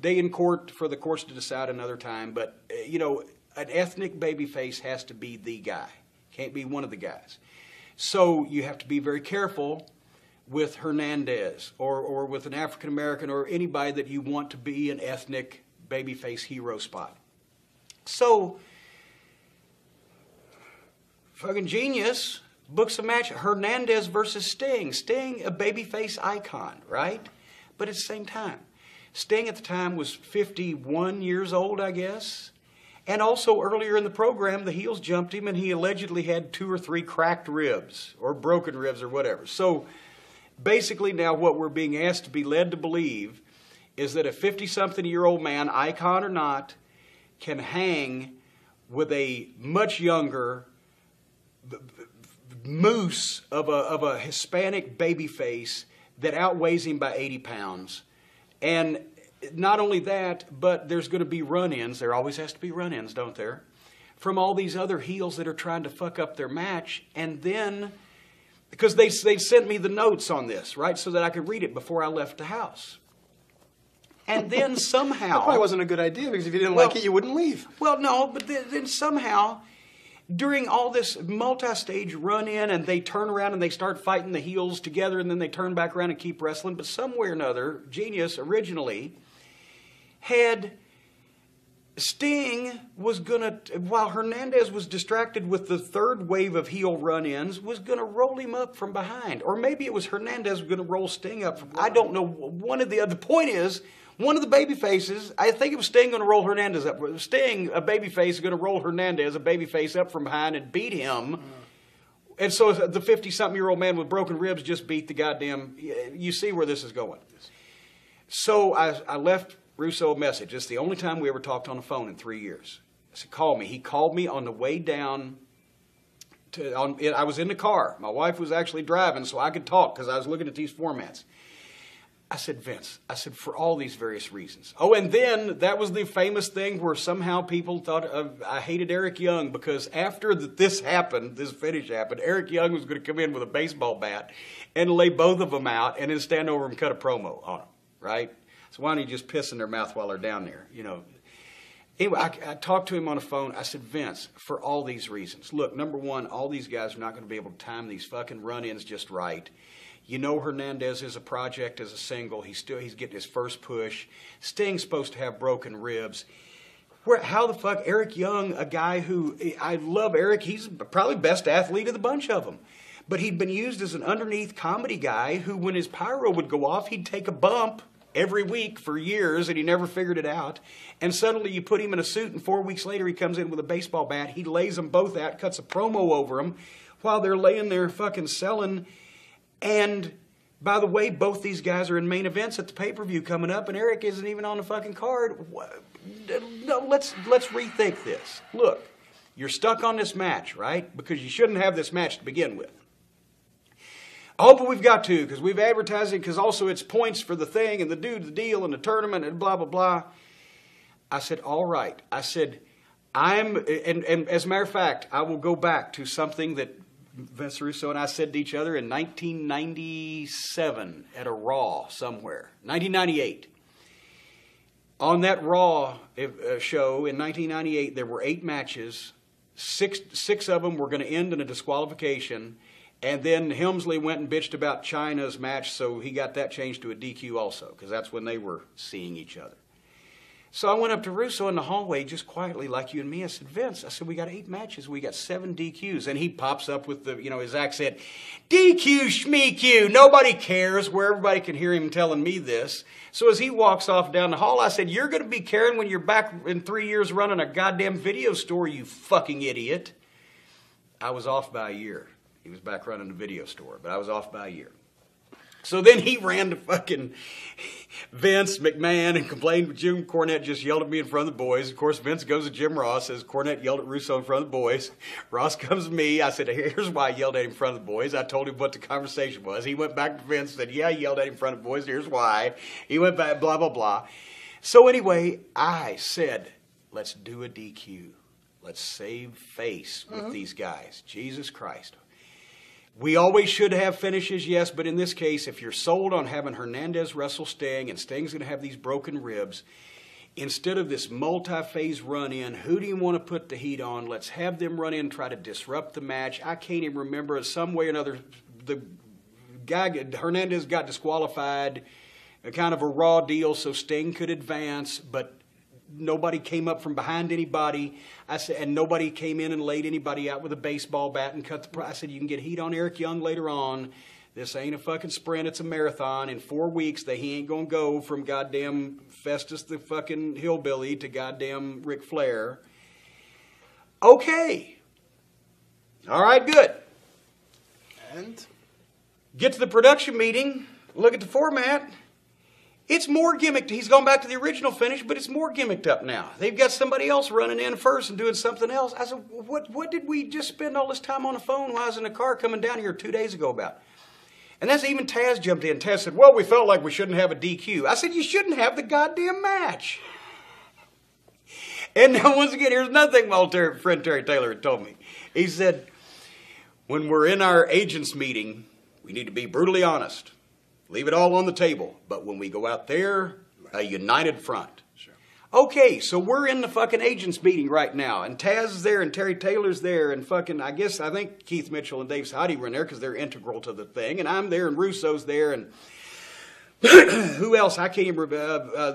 day in court for the courts to decide another time, but, you know, an ethnic babyface has to be the guy. Can't be one of the guys. So you have to be very careful with Hernandez or with an African-American or anybody that you want to be an ethnic babyface hero spot. So, fucking genius books a match, Hernandez versus Sting. Sting, a babyface icon, right? But at the same time, Sting at the time was 51 years old, I guess. And also earlier in the program, the heels jumped him, and he allegedly had 2 or 3 cracked ribs or broken ribs or whatever. So basically now what we're being asked to be led to believe is that a 50-something-year-old man, icon or not, can hang with a much younger moose of a Hispanic babyface that outweighs him by 80 pounds. And not only that, but there's going to be run-ins. There always has to be run-ins, don't there? From all these other heels that are trying to fuck up their match. And then, because they sent me the notes on this, right, so that I could read it before I left the house. And then somehow... That probably wasn't a good idea, because if you didn't like it, you wouldn't leave. Well, no, but then somehow, during all this multi-stage run-in, and they turn around and they start fighting the heels together, and then they turn back around and keep wrestling. But somewhere or another, Genius originally... had Sting was gonna, while Hernandez was distracted with the third wave of heel run-ins, was gonna roll him up from behind. Or maybe it was Hernandez was gonna roll Sting up from, I don't know, one of the other. The point is, one of the baby faces, I think it was Sting gonna roll Hernandez up. Sting, a baby face, is gonna roll Hernandez, a baby face, up from behind and beat him. Mm. And so the 50-something-year-old man with broken ribs just beat the goddamn, you see where this is going. So I left Russo a message. It's the only time we ever talked on the phone in 3 years. I said, call me. He called me on the way down. I was in the car. My wife was actually driving, so I could talk because I was looking at these formats. I said, Vince, I said, for all these various reasons. Oh, and then that was the famous thing where somehow people thought I hated Eric Young, because after this happened, this finish happened, Eric Young was going to come in with a baseball bat and lay both of them out and then stand over and cut a promo on them, right? So why don't you just piss in their mouth while they're down there, you know? Anyway, I talked to him on the phone. I said, Vince, for all these reasons, look, number one, all these guys are not going to be able to time these fucking run-ins just right. You know, Hernandez is a project as a single. He's getting his first push. Sting's supposed to have broken ribs. How the fuck Eric Young, a guy who I love Eric, he's probably best athlete of the bunch of them. But he'd been used as an underneath comedy guy who, when his pyro would go off, he'd take a bump every week for years, and he never figured it out. And suddenly you put him in a suit, and 4 weeks later he comes in with a baseball bat. He lays them both out, cuts a promo over them while they're laying there fucking selling. And by the way, both these guys are in main events at the pay-per-view coming up, and Eric isn't even on the fucking card. No, let's rethink this. Look, you're stuck on this match, right? Because you shouldn't have this match to begin with. Oh, but we've got to, because we've advertised it, because also it's points for the thing and the dude, the deal, and the tournament, and blah, blah, blah. I said, all right. I said, and as a matter of fact, I will go back to something that Vince Russo and I said to each other in 1997 at a Raw somewhere, 1998. On that Raw show in 1998, there were 8 matches. Six of them were going to end in a disqualification. And then Helmsley went and bitched about China's match, so he got that changed to a DQ also, because that's when they were seeing each other. So I went up to Russo in the hallway, just quietly, like you and me. I said, Vince, I said, we got 8 matches, we got 7 DQs. And he pops up with the, you know, his accent, DQ, schmeq, nobody cares, where everybody can hear him telling me this. So as he walks off down the hall, I said, you're going to be caring when you're back in 3 years running a goddamn video store, you fucking idiot. I was off by a year. He was back running the video store, but I was off by a year. So then he ran to fucking Vince McMahon and complained. Jim Cornette just yelled at me in front of the boys. Of course, Vince goes to Jim Ross, says Cornette yelled at Russo in front of the boys. Ross comes to me. I said, here's why I yelled at him in front of the boys. I told him what the conversation was. He went back to Vince and said, yeah, I yelled at him in front of the boys. Here's why. He went back, blah, blah, blah. So anyway, I said, let's do a DQ. Let's save face with these guys. Jesus Christ. We always should have finishes, yes, but in this case, if you're sold on having Hernandez wrestle Sting and Sting's going to have these broken ribs, instead of this multi-phase run-in, who do you want to put the heat on? Let's have them run in, try to disrupt the match. I can't even remember, some way or another, the guy, Hernandez got disqualified, a kind of a raw deal, so Sting could advance, but nobody came up from behind anybody. I said, and nobody came in and laid anybody out with a baseball bat and cut the price. I said, you can get heat on Eric Young later on. This ain't a fucking sprint. It's a marathon. In 4 weeks, he ain't going to go from goddamn Festus the fucking hillbilly to goddamn Ric Flair. Okay. All right, good. And? Get to the production meeting. Look at the format. It's more gimmicked. He's gone back to the original finish, but it's more gimmicked up now. They've got somebody else running in first and doing something else. I said, what did we just spend all this time on the phone while I was in the car coming down here 2 days ago about? And that's even Taz jumped in. Taz said, well, we felt like we shouldn't have a DQ. I said, you shouldn't have the goddamn match. And now, once again, here's nothing my old friend Terry Taylor had told me. He said, when we're in our agents meeting, we need to be brutally honest. Leave it all on the table. But when we go out there, a united front. Sure. Okay, so we're in the fucking agents meeting right now. And Taz is there, and Terry Taylor's there, and fucking, I think Keith Mitchell and Dave Sahadi were in there because they're integral to the thing. And I'm there, and Russo's there, and who else? I can't even remember. Oh,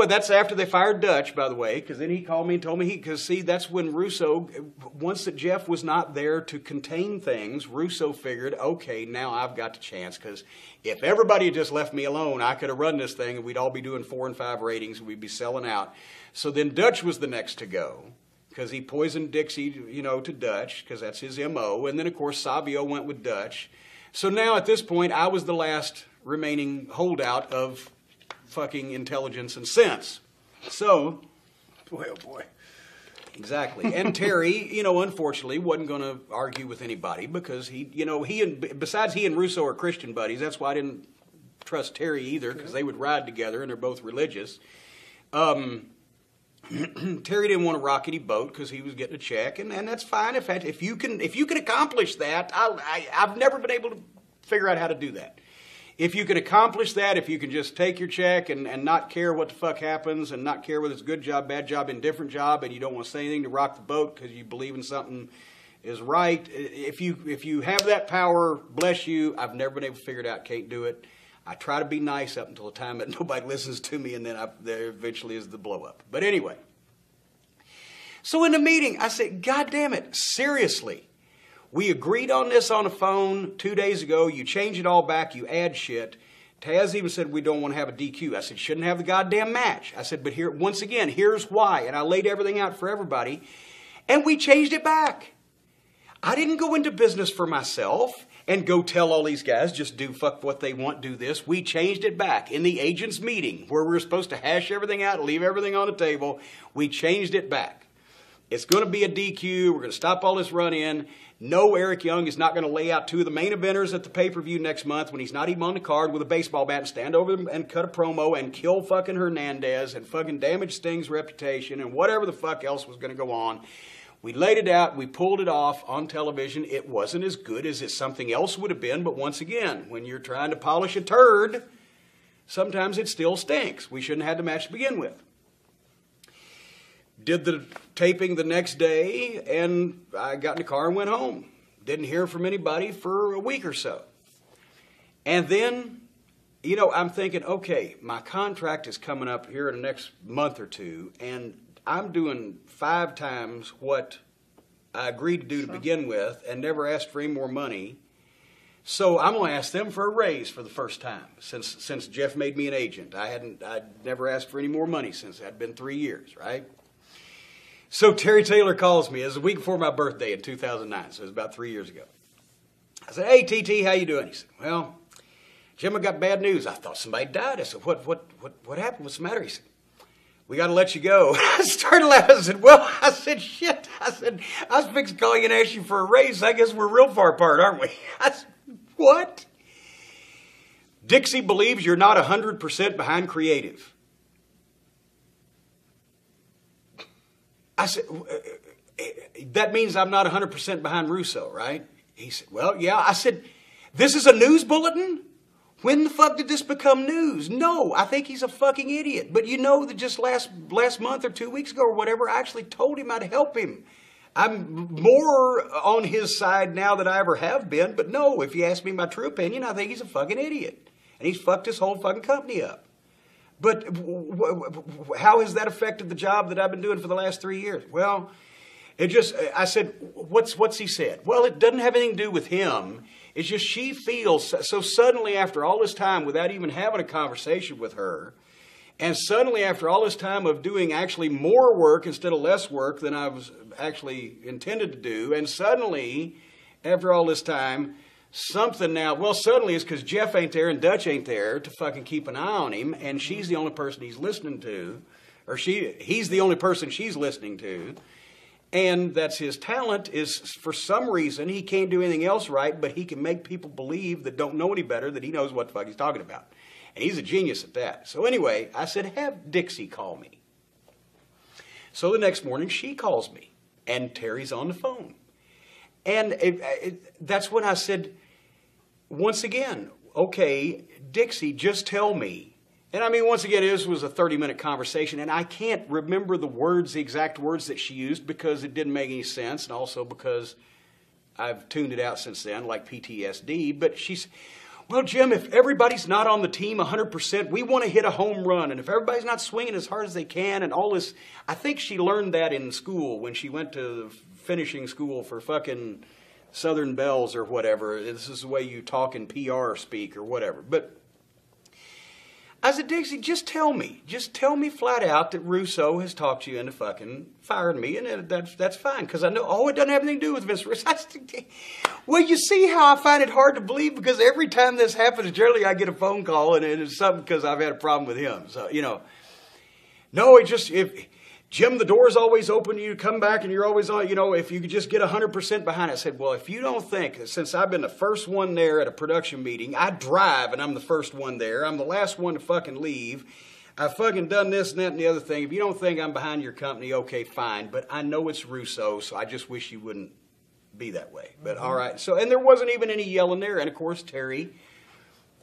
and that's after they fired Dutch, by the way, because then he called me and told me because see, that's when Russo, once that Jeff was not there to contain things, Russo figured, okay, now I've got the chance, because if everybody had just left me alone, I could have run this thing, and we'd all be doing 4 and 5 ratings, and we'd be selling out. So then Dutch was the next to go, because he poisoned Dixie, you know, to Dutch, because that's his M.O., and then, of course, Savio went with Dutch. So now, at this point, I was the last remaining holdout of fucking intelligence and sense. So, boy, oh boy. Exactly. And Terry, you know, unfortunately, wasn't going to argue with anybody because he, you know, besides he and Russo are Christian buddies, that's why I didn't trust Terry either because they would ride together and they're both religious. Terry didn't want to rock any boat because he was getting a check, and that's fine. If you can accomplish that, I've never been able to figure out how to do that. If you can accomplish that, if you can just take your check and not care what the fuck happens and not care whether it's a good job, bad job, indifferent job, and you don't want to say anything to rock the boat because you believe in something is right, if you have that power, bless you. I've never been able to figure it out. Can't do it. I try to be nice up until the time that nobody listens to me, and then there eventually is the blow up. But anyway, so in the meeting, I said, God damn it, seriously. We agreed on this on the phone 2 days ago. You change it all back. You add shit. Taz even said, we don't want to have a DQ. I said, shouldn't have the goddamn match. I said, but here, once again, here's why. And I laid everything out for everybody, and we changed it back. I didn't go into business for myself and go tell all these guys, just do fuck what they want, do this. We changed it back in the agents' meeting where we were supposed to hash everything out, leave everything on the table. We changed it back. It's going to be a DQ. We're going to stop all this run-in. No, Eric Young is not going to lay out two of the main eventers at the pay-per-view next month when he's not even on the card with a baseball bat and stand over them and cut a promo and kill fucking Hernandez and fucking damage Sting's reputation and whatever the fuck else was going to go on. We laid it out. We pulled it off on television. It wasn't as good as it something else would have been. But once again, when you're trying to polish a turd, sometimes it still stinks. We shouldn't have had the match to begin with. Did the taping the next day, and I got in the car and went home. Didn't hear from anybody for a week or so. And then, you know, I'm thinking, okay, my contract is coming up here in the next month or two, and I'm doing 5 times what I agreed to do to begin with and never asked for any more money. So I'm going to ask them for a raise for the first time since Jeff made me an agent. I'd never asked for any more money since. That'd been 3 years, right? So Terry Taylor calls me. It was a week before my birthday in 2009, so it was about 3 years ago. I said, hey, TT, how you doing? He said, well, Jim, I got bad news. I thought somebody died. I said, what happened? What's the matter? He said, we got to let you go. I started laughing. I said, well, I said, shit. I said, I was fixing to call you and ask you for a raise. I guess we're real far apart, aren't we? I said, what? Dixie believes you're not 100% behind creative. I said, that means I'm not 100% behind Russo, right? He said, well, yeah. I said, this is a news bulletin? When the fuck did this become news? No, I think he's a fucking idiot. But you know that just last month or 2 weeks ago or whatever, I actually told him I'd help him. I'm more on his side now than I ever have been. But no, if you ask me my true opinion, I think he's a fucking idiot. And he's fucked this whole fucking company up. But how has that affected the job that I've been doing for the last 3 years? Well, it just, I said, what's he said? Well, it doesn't have anything to do with him. It's just she feels, so suddenly after all this time without even having a conversation with her, and suddenly after all this time of doing actually more work instead of less work than I was actually intended to do, and suddenly after all this time, something now, well, suddenly it's because Jeff ain't there and Dutch ain't there to fucking keep an eye on him, and she's the only person he's listening to, or he's the only person she's listening to, and that's his talent is, for some reason, he can't do anything else right, but he can make people believe that don't know any better that he knows what the fuck he's talking about, and he's a genius at that. So anyway, I said, have Dixie call me. So the next morning, she calls me, and Terry's on the phone. And that's when I said, once again, okay, Dixie, just tell me. And I mean, once again, this was a 30-minute conversation, and I can't remember the exact words that she used because it didn't make any sense, and also because I've tuned it out since then, like PTSD. But she's, well, Jim, if everybody's not on the team 100%, we want to hit a home run. And if everybody's not swinging as hard as they can and all this, I think she learned that in school when she went to the finishing school for fucking Southern Bells or whatever. This is the way you talk in PR speak or whatever. But I said, Dixie, just tell me flat out that Russo has talked you into fucking firing me, and that's fine, because I know, oh, it doesn't have anything to do with Vince Russo. Well, you see how I find it hard to believe, because every time this happens, generally I get a phone call, and it is something because I've had a problem with him. So, you know, no, it just, if Jim, the door's always open, you come back, and you're always on, you know, if you could just get 100% behind it. I said, well, if you don't think, since I've been the first one there at a production meeting, I drive and I'm the first one there, I'm the last one to fucking leave, I've fucking done this and that and the other thing, if you don't think I'm behind your company, okay, fine, but I know it's Russo, so I just wish you wouldn't be that way, but all right. So, and there wasn't even any yelling there, and of course, Terry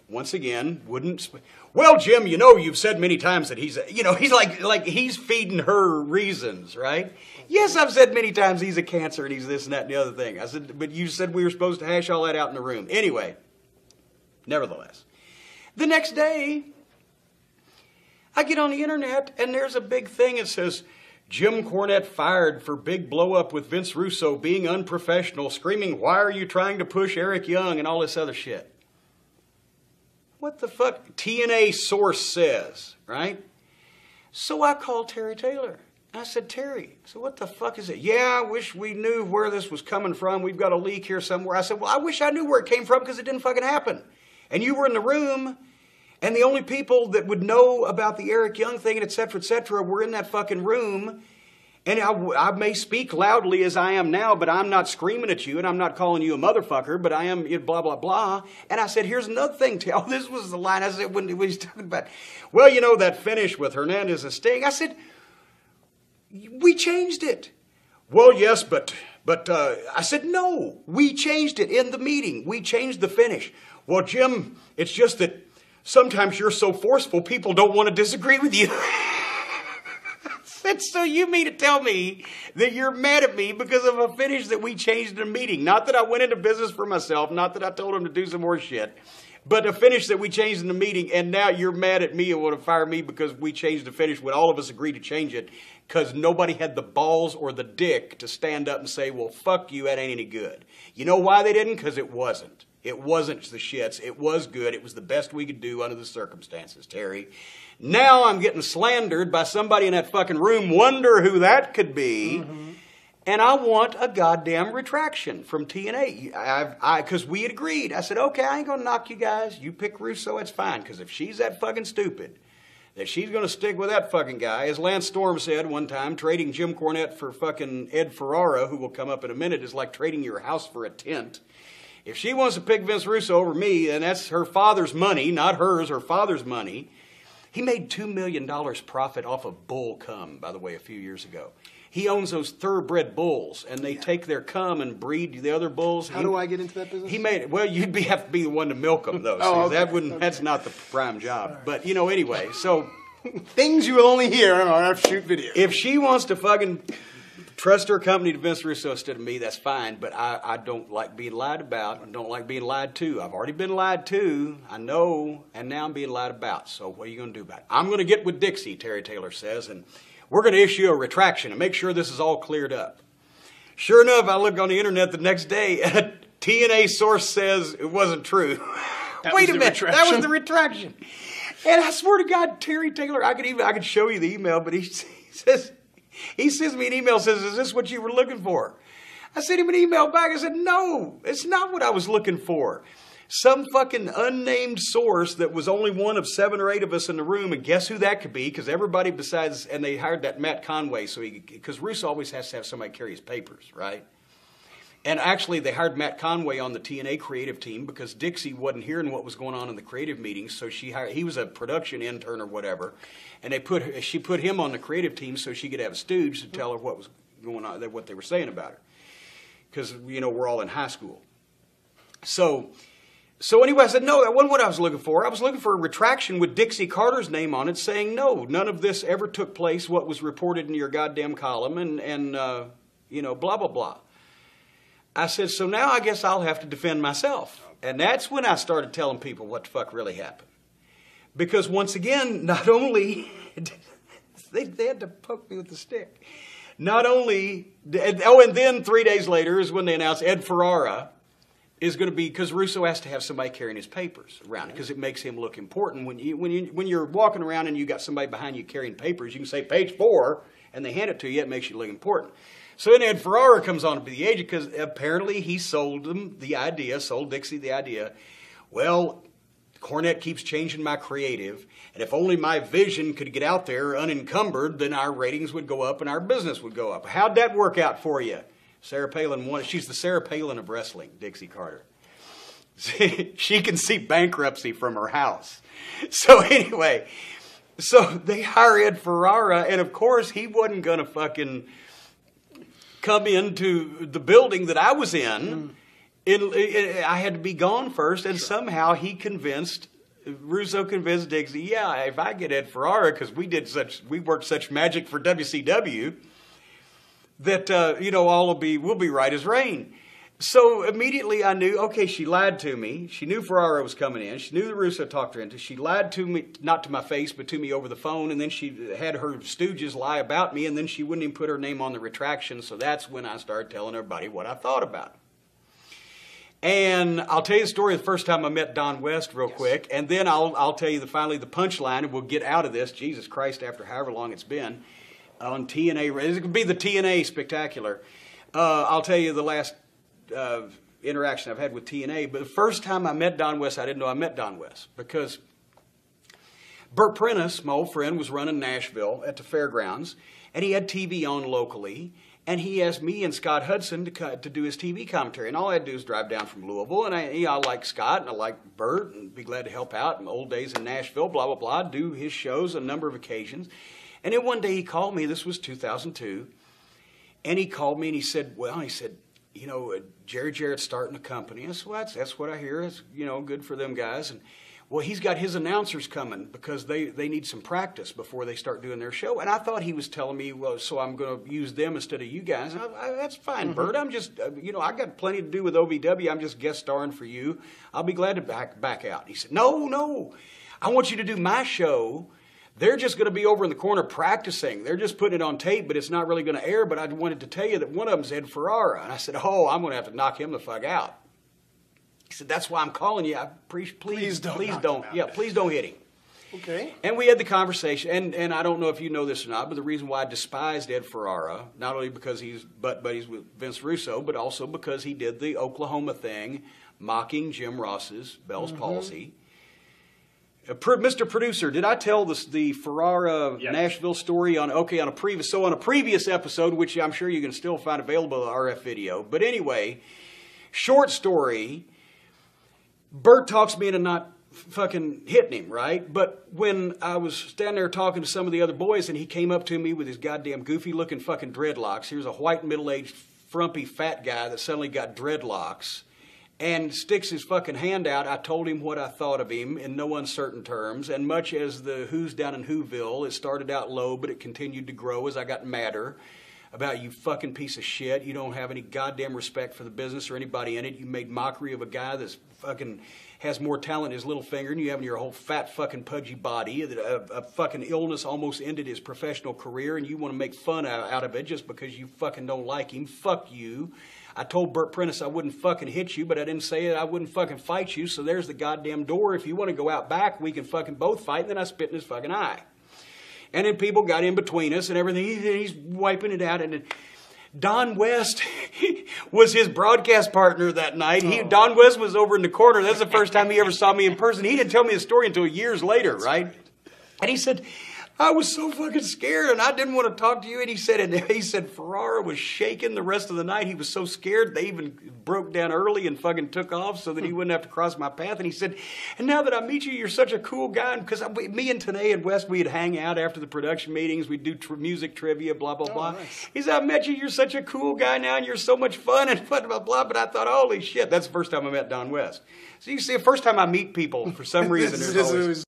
once again, wouldn't. Well, Jim, you know, you've said many times that he's, you know, he's like he's feeding her reasons, right? Yes, I've said many times he's a cancer and he's this and that and the other thing. I said, but you said we were supposed to hash all that out in the room. Anyway, nevertheless, the next day, I get on the internet and there's a big thing that says, Jim Cornette fired for big blow-up with Vince Russo being unprofessional, screaming, why are you trying to push Eric Young and all this other shit? What the fuck? TNA source says, right? So I called Terry Taylor. I said, Terry, so what the fuck is it? Yeah, I wish we knew where this was coming from. We've got a leak here somewhere. I said, well, I wish I knew where it came from because it didn't fucking happen. And you were in the room. And the only people that would know about the Eric Young thing, and et cetera, were in that fucking room. And I may speak loudly as I am now, but I'm not screaming at you, and I'm not calling you a motherfucker, but I am blah, blah, blah. And I said, here's another thing, Tell. This was the line I said when he's talking about, well, you know, that finish with Hernandez and Sting. I said, we changed it. Well, yes, but I said, no, we changed it in the meeting. We changed the finish. Well, Jim, it's just that sometimes you're so forceful, people don't want to disagree with you. So you mean to tell me that you're mad at me because of a finish that we changed in a meeting? Not that I went into business for myself, not that I told him to do some more shit, but a finish that we changed in the meeting, and now you're mad at me and want to fire me because we changed the finish when all of us agreed to change it because nobody had the balls or the dick to stand up and say, well, fuck you, that ain't any good. You know why they didn't? Because it wasn't. It wasn't the shits. It was good. It was the best we could do under the circumstances, Terry. Now I'm getting slandered by somebody in that fucking room. Wonder who that could be. Mm-hmm. And I want a goddamn retraction from TNA. Because we had agreed. I said, okay, I ain't going to knock you guys. You pick Russo, it's fine. Because if she's that fucking stupid, that she's going to stick with that fucking guy. As Lance Storm said one time, trading Jim Cornette for fucking Ed Ferrara, who will come up in a minute, is like trading your house for a tent. If she wants to pick Vince Russo over me, then that's her father's money, not hers, her father's money. He made $2 million profit off of bull cum, by the way, a few years ago. He owns those thoroughbred bulls, and they take their cum and breed the other bulls. How do I get into that business? He made it. Well, you'd have to be the one to milk them, though. Oh, okay. That's not the prime job. Sorry. But, you know, anyway, so things you will only hear on our shoot videos. If she wants to fucking trust her company to Vince Russo instead of me, that's fine, but I don't like being lied about. I don't like being lied to. I've already been lied to, I know, and now I'm being lied about. So what are you going to do about it? I'm going to get with Dixie, Terry Taylor says, and we're going to issue a retraction and make sure this is all cleared up. Sure enough, I look on the internet the next day, and a TNA source says it wasn't true. Wait a minute, that was the retraction. And I swear to God, Terry Taylor, I could show you the email, but he says, he sends me an email, says, is this what you were looking for? I sent him an email back. I said, no, it's not what I was looking for. Some fucking unnamed source that was only one of 7 or 8 of us in the room, and guess who that could be? Because everybody besides, and they hired that Matt Conway, so because Russo always has to have somebody carry his papers, right? And actually, they hired Matt Conway on the TNA creative team because Dixie wasn't hearing what was going on in the creative meetings, so she hired, he was a production intern or whatever, and she put him on the creative team so she could have a stooge to tell her what was going on, what they were saying about her, because, you know, we're all in high school. So anyway, I said, no, that wasn't what I was looking for. I was looking for a retraction with Dixie Carter's name on it saying, no, none of this ever took place, what was reported in your goddamn column, and you know, blah, blah, blah. I said, so now I guess I'll have to defend myself. And that's when I started telling people what the fuck really happened. Because once again, not only, they had to poke me with the stick. Not only, oh, and then 3 days later is when they announced Ed Ferrara is going to be, because Russo has to have somebody carrying his papers around because it makes him look important. When you're walking around and you got somebody behind you carrying papers, you can say page 4, and they hand it to you, it makes you look important. So then Ed Ferrara comes on to be the agent because apparently he sold Dixie the idea, well, Cornette keeps changing my creative, and if only my vision could get out there unencumbered, then our ratings would go up and our business would go up. How'd that work out for you? Sarah Palin won. She's the Sarah Palin of wrestling, Dixie Carter. She can see bankruptcy from her house. So anyway, so they hire Ed Ferrara, and of course he wasn't going to fucking come into the building that I was in. I had to be gone first, and somehow he convinced Russo convinced Dixie, yeah, if I get Ed Ferrara, because we worked such magic for WCW, that, you know, we'll be right as rain. So immediately I knew, okay, she lied to me. She knew Ferrara was coming in. She knew the Russo talked her into. She lied to me, not to my face, but to me over the phone. And then she had her stooges lie about me. And then she wouldn't even put her name on the retraction. So that's when I started telling everybody what I thought about it. And I'll tell you the story of the first time I met Don West real quick, and then I'll tell you finally the punchline, and we'll get out of this, Jesus Christ, after however long it's been, on TNA. It's going to be the TNA Spectacular. I'll tell you the last interaction I've had with TNA, but the first time I met Don West, I didn't know I met Don West, because Burt Prentice, my old friend, was running Nashville at the fairgrounds, and he had TV on locally. And he asked me and Scott Hudson to do his TV commentary. And all I had to do was drive down from Louisville. And I like Scott, and I like Bert, and be glad to help out in old days in Nashville, blah, blah, blah. Do his shows a number of occasions. And then one day he called me. This was 2002. And he called me, and he said, well, he said, you know, Jerry Jarrett's starting a company. I said, well, that's what I hear. It's, you know, good for them guys. And, well, he's got his announcers coming because they need some practice before they start doing their show. And I thought he was telling me, well, so I'm going to use them instead of you guys. And that's fine, Bert. I'm just, you know, I got plenty to do with OVW. I'm just guest starring for you. I'll be glad to back out. And he said, no, no. I want you to do my show. They're just going to be over in the corner practicing. They're just putting it on tape, but it's not really going to air. But I wanted to tell you that one of them's Ed Ferrara. And I said, oh, I'm going to have to knock him the fuck out. He said, that's why I'm calling you. I appreciate, please don't. Yeah, please don't hit him. Okay. And we had the conversation, and I don't know if you know this or not, but the reason why I despised Ed Ferrara, not only because he's butt buddies with Vince Russo, but also because he did the Oklahoma thing, mocking Jim Ross's Bell's palsy. Mr. Producer, did I tell the Ferrara Nashville story on a previous episode, which I'm sure you can still find available on the RF video? But anyway, short story. Bert talks me into not fucking hitting him, right? But when I was standing there talking to some of the other boys and he came up to me with his goddamn goofy-looking fucking dreadlocks. He was a white, middle-aged, frumpy, fat guy that suddenly got dreadlocks and sticks his fucking hand out. I told him what I thought of him in no uncertain terms. And much as the Who's down in Whoville, it started out low, but it continued to grow as I got madder about you fucking piece of shit. You don't have any goddamn respect for the business or anybody in it. You made mockery of a guy that's fucking has more talent in his little finger than you have in your whole fat fucking pudgy body. A fucking illness almost ended his professional career, and you want to make fun out of it just because you fucking don't like him. Fuck you. I told Burt Prentice I wouldn't fucking hit you, but I didn't say it. I wouldn't fucking fight you, so there's the goddamn door. If you want to go out back, we can fucking both fight. And then I spit in his fucking eye. And then people got in between us and everything. He's wiping it out. And Don West was his broadcast partner that night. Oh. Don West was over in the corner. That's the first time he ever saw me in person. He didn't tell me his story until years later, right? And he said, I was so fucking scared and I didn't want to talk to you. And he said Ferrara was shaking the rest of the night. He was so scared they even broke down early and fucking took off so that he wouldn't have to cross my path. And he said, and now that I meet you, you're such a cool guy. Because me and Tenay and West, we'd hang out after the production meetings. We'd do music trivia, blah, blah, blah. Nice. He said, I met you. You're such a cool guy now and you're so much fun and blah, blah, blah. But I thought, holy shit, that's the first time I met Don West. So you see, the first time I meet people, for some reason, there's always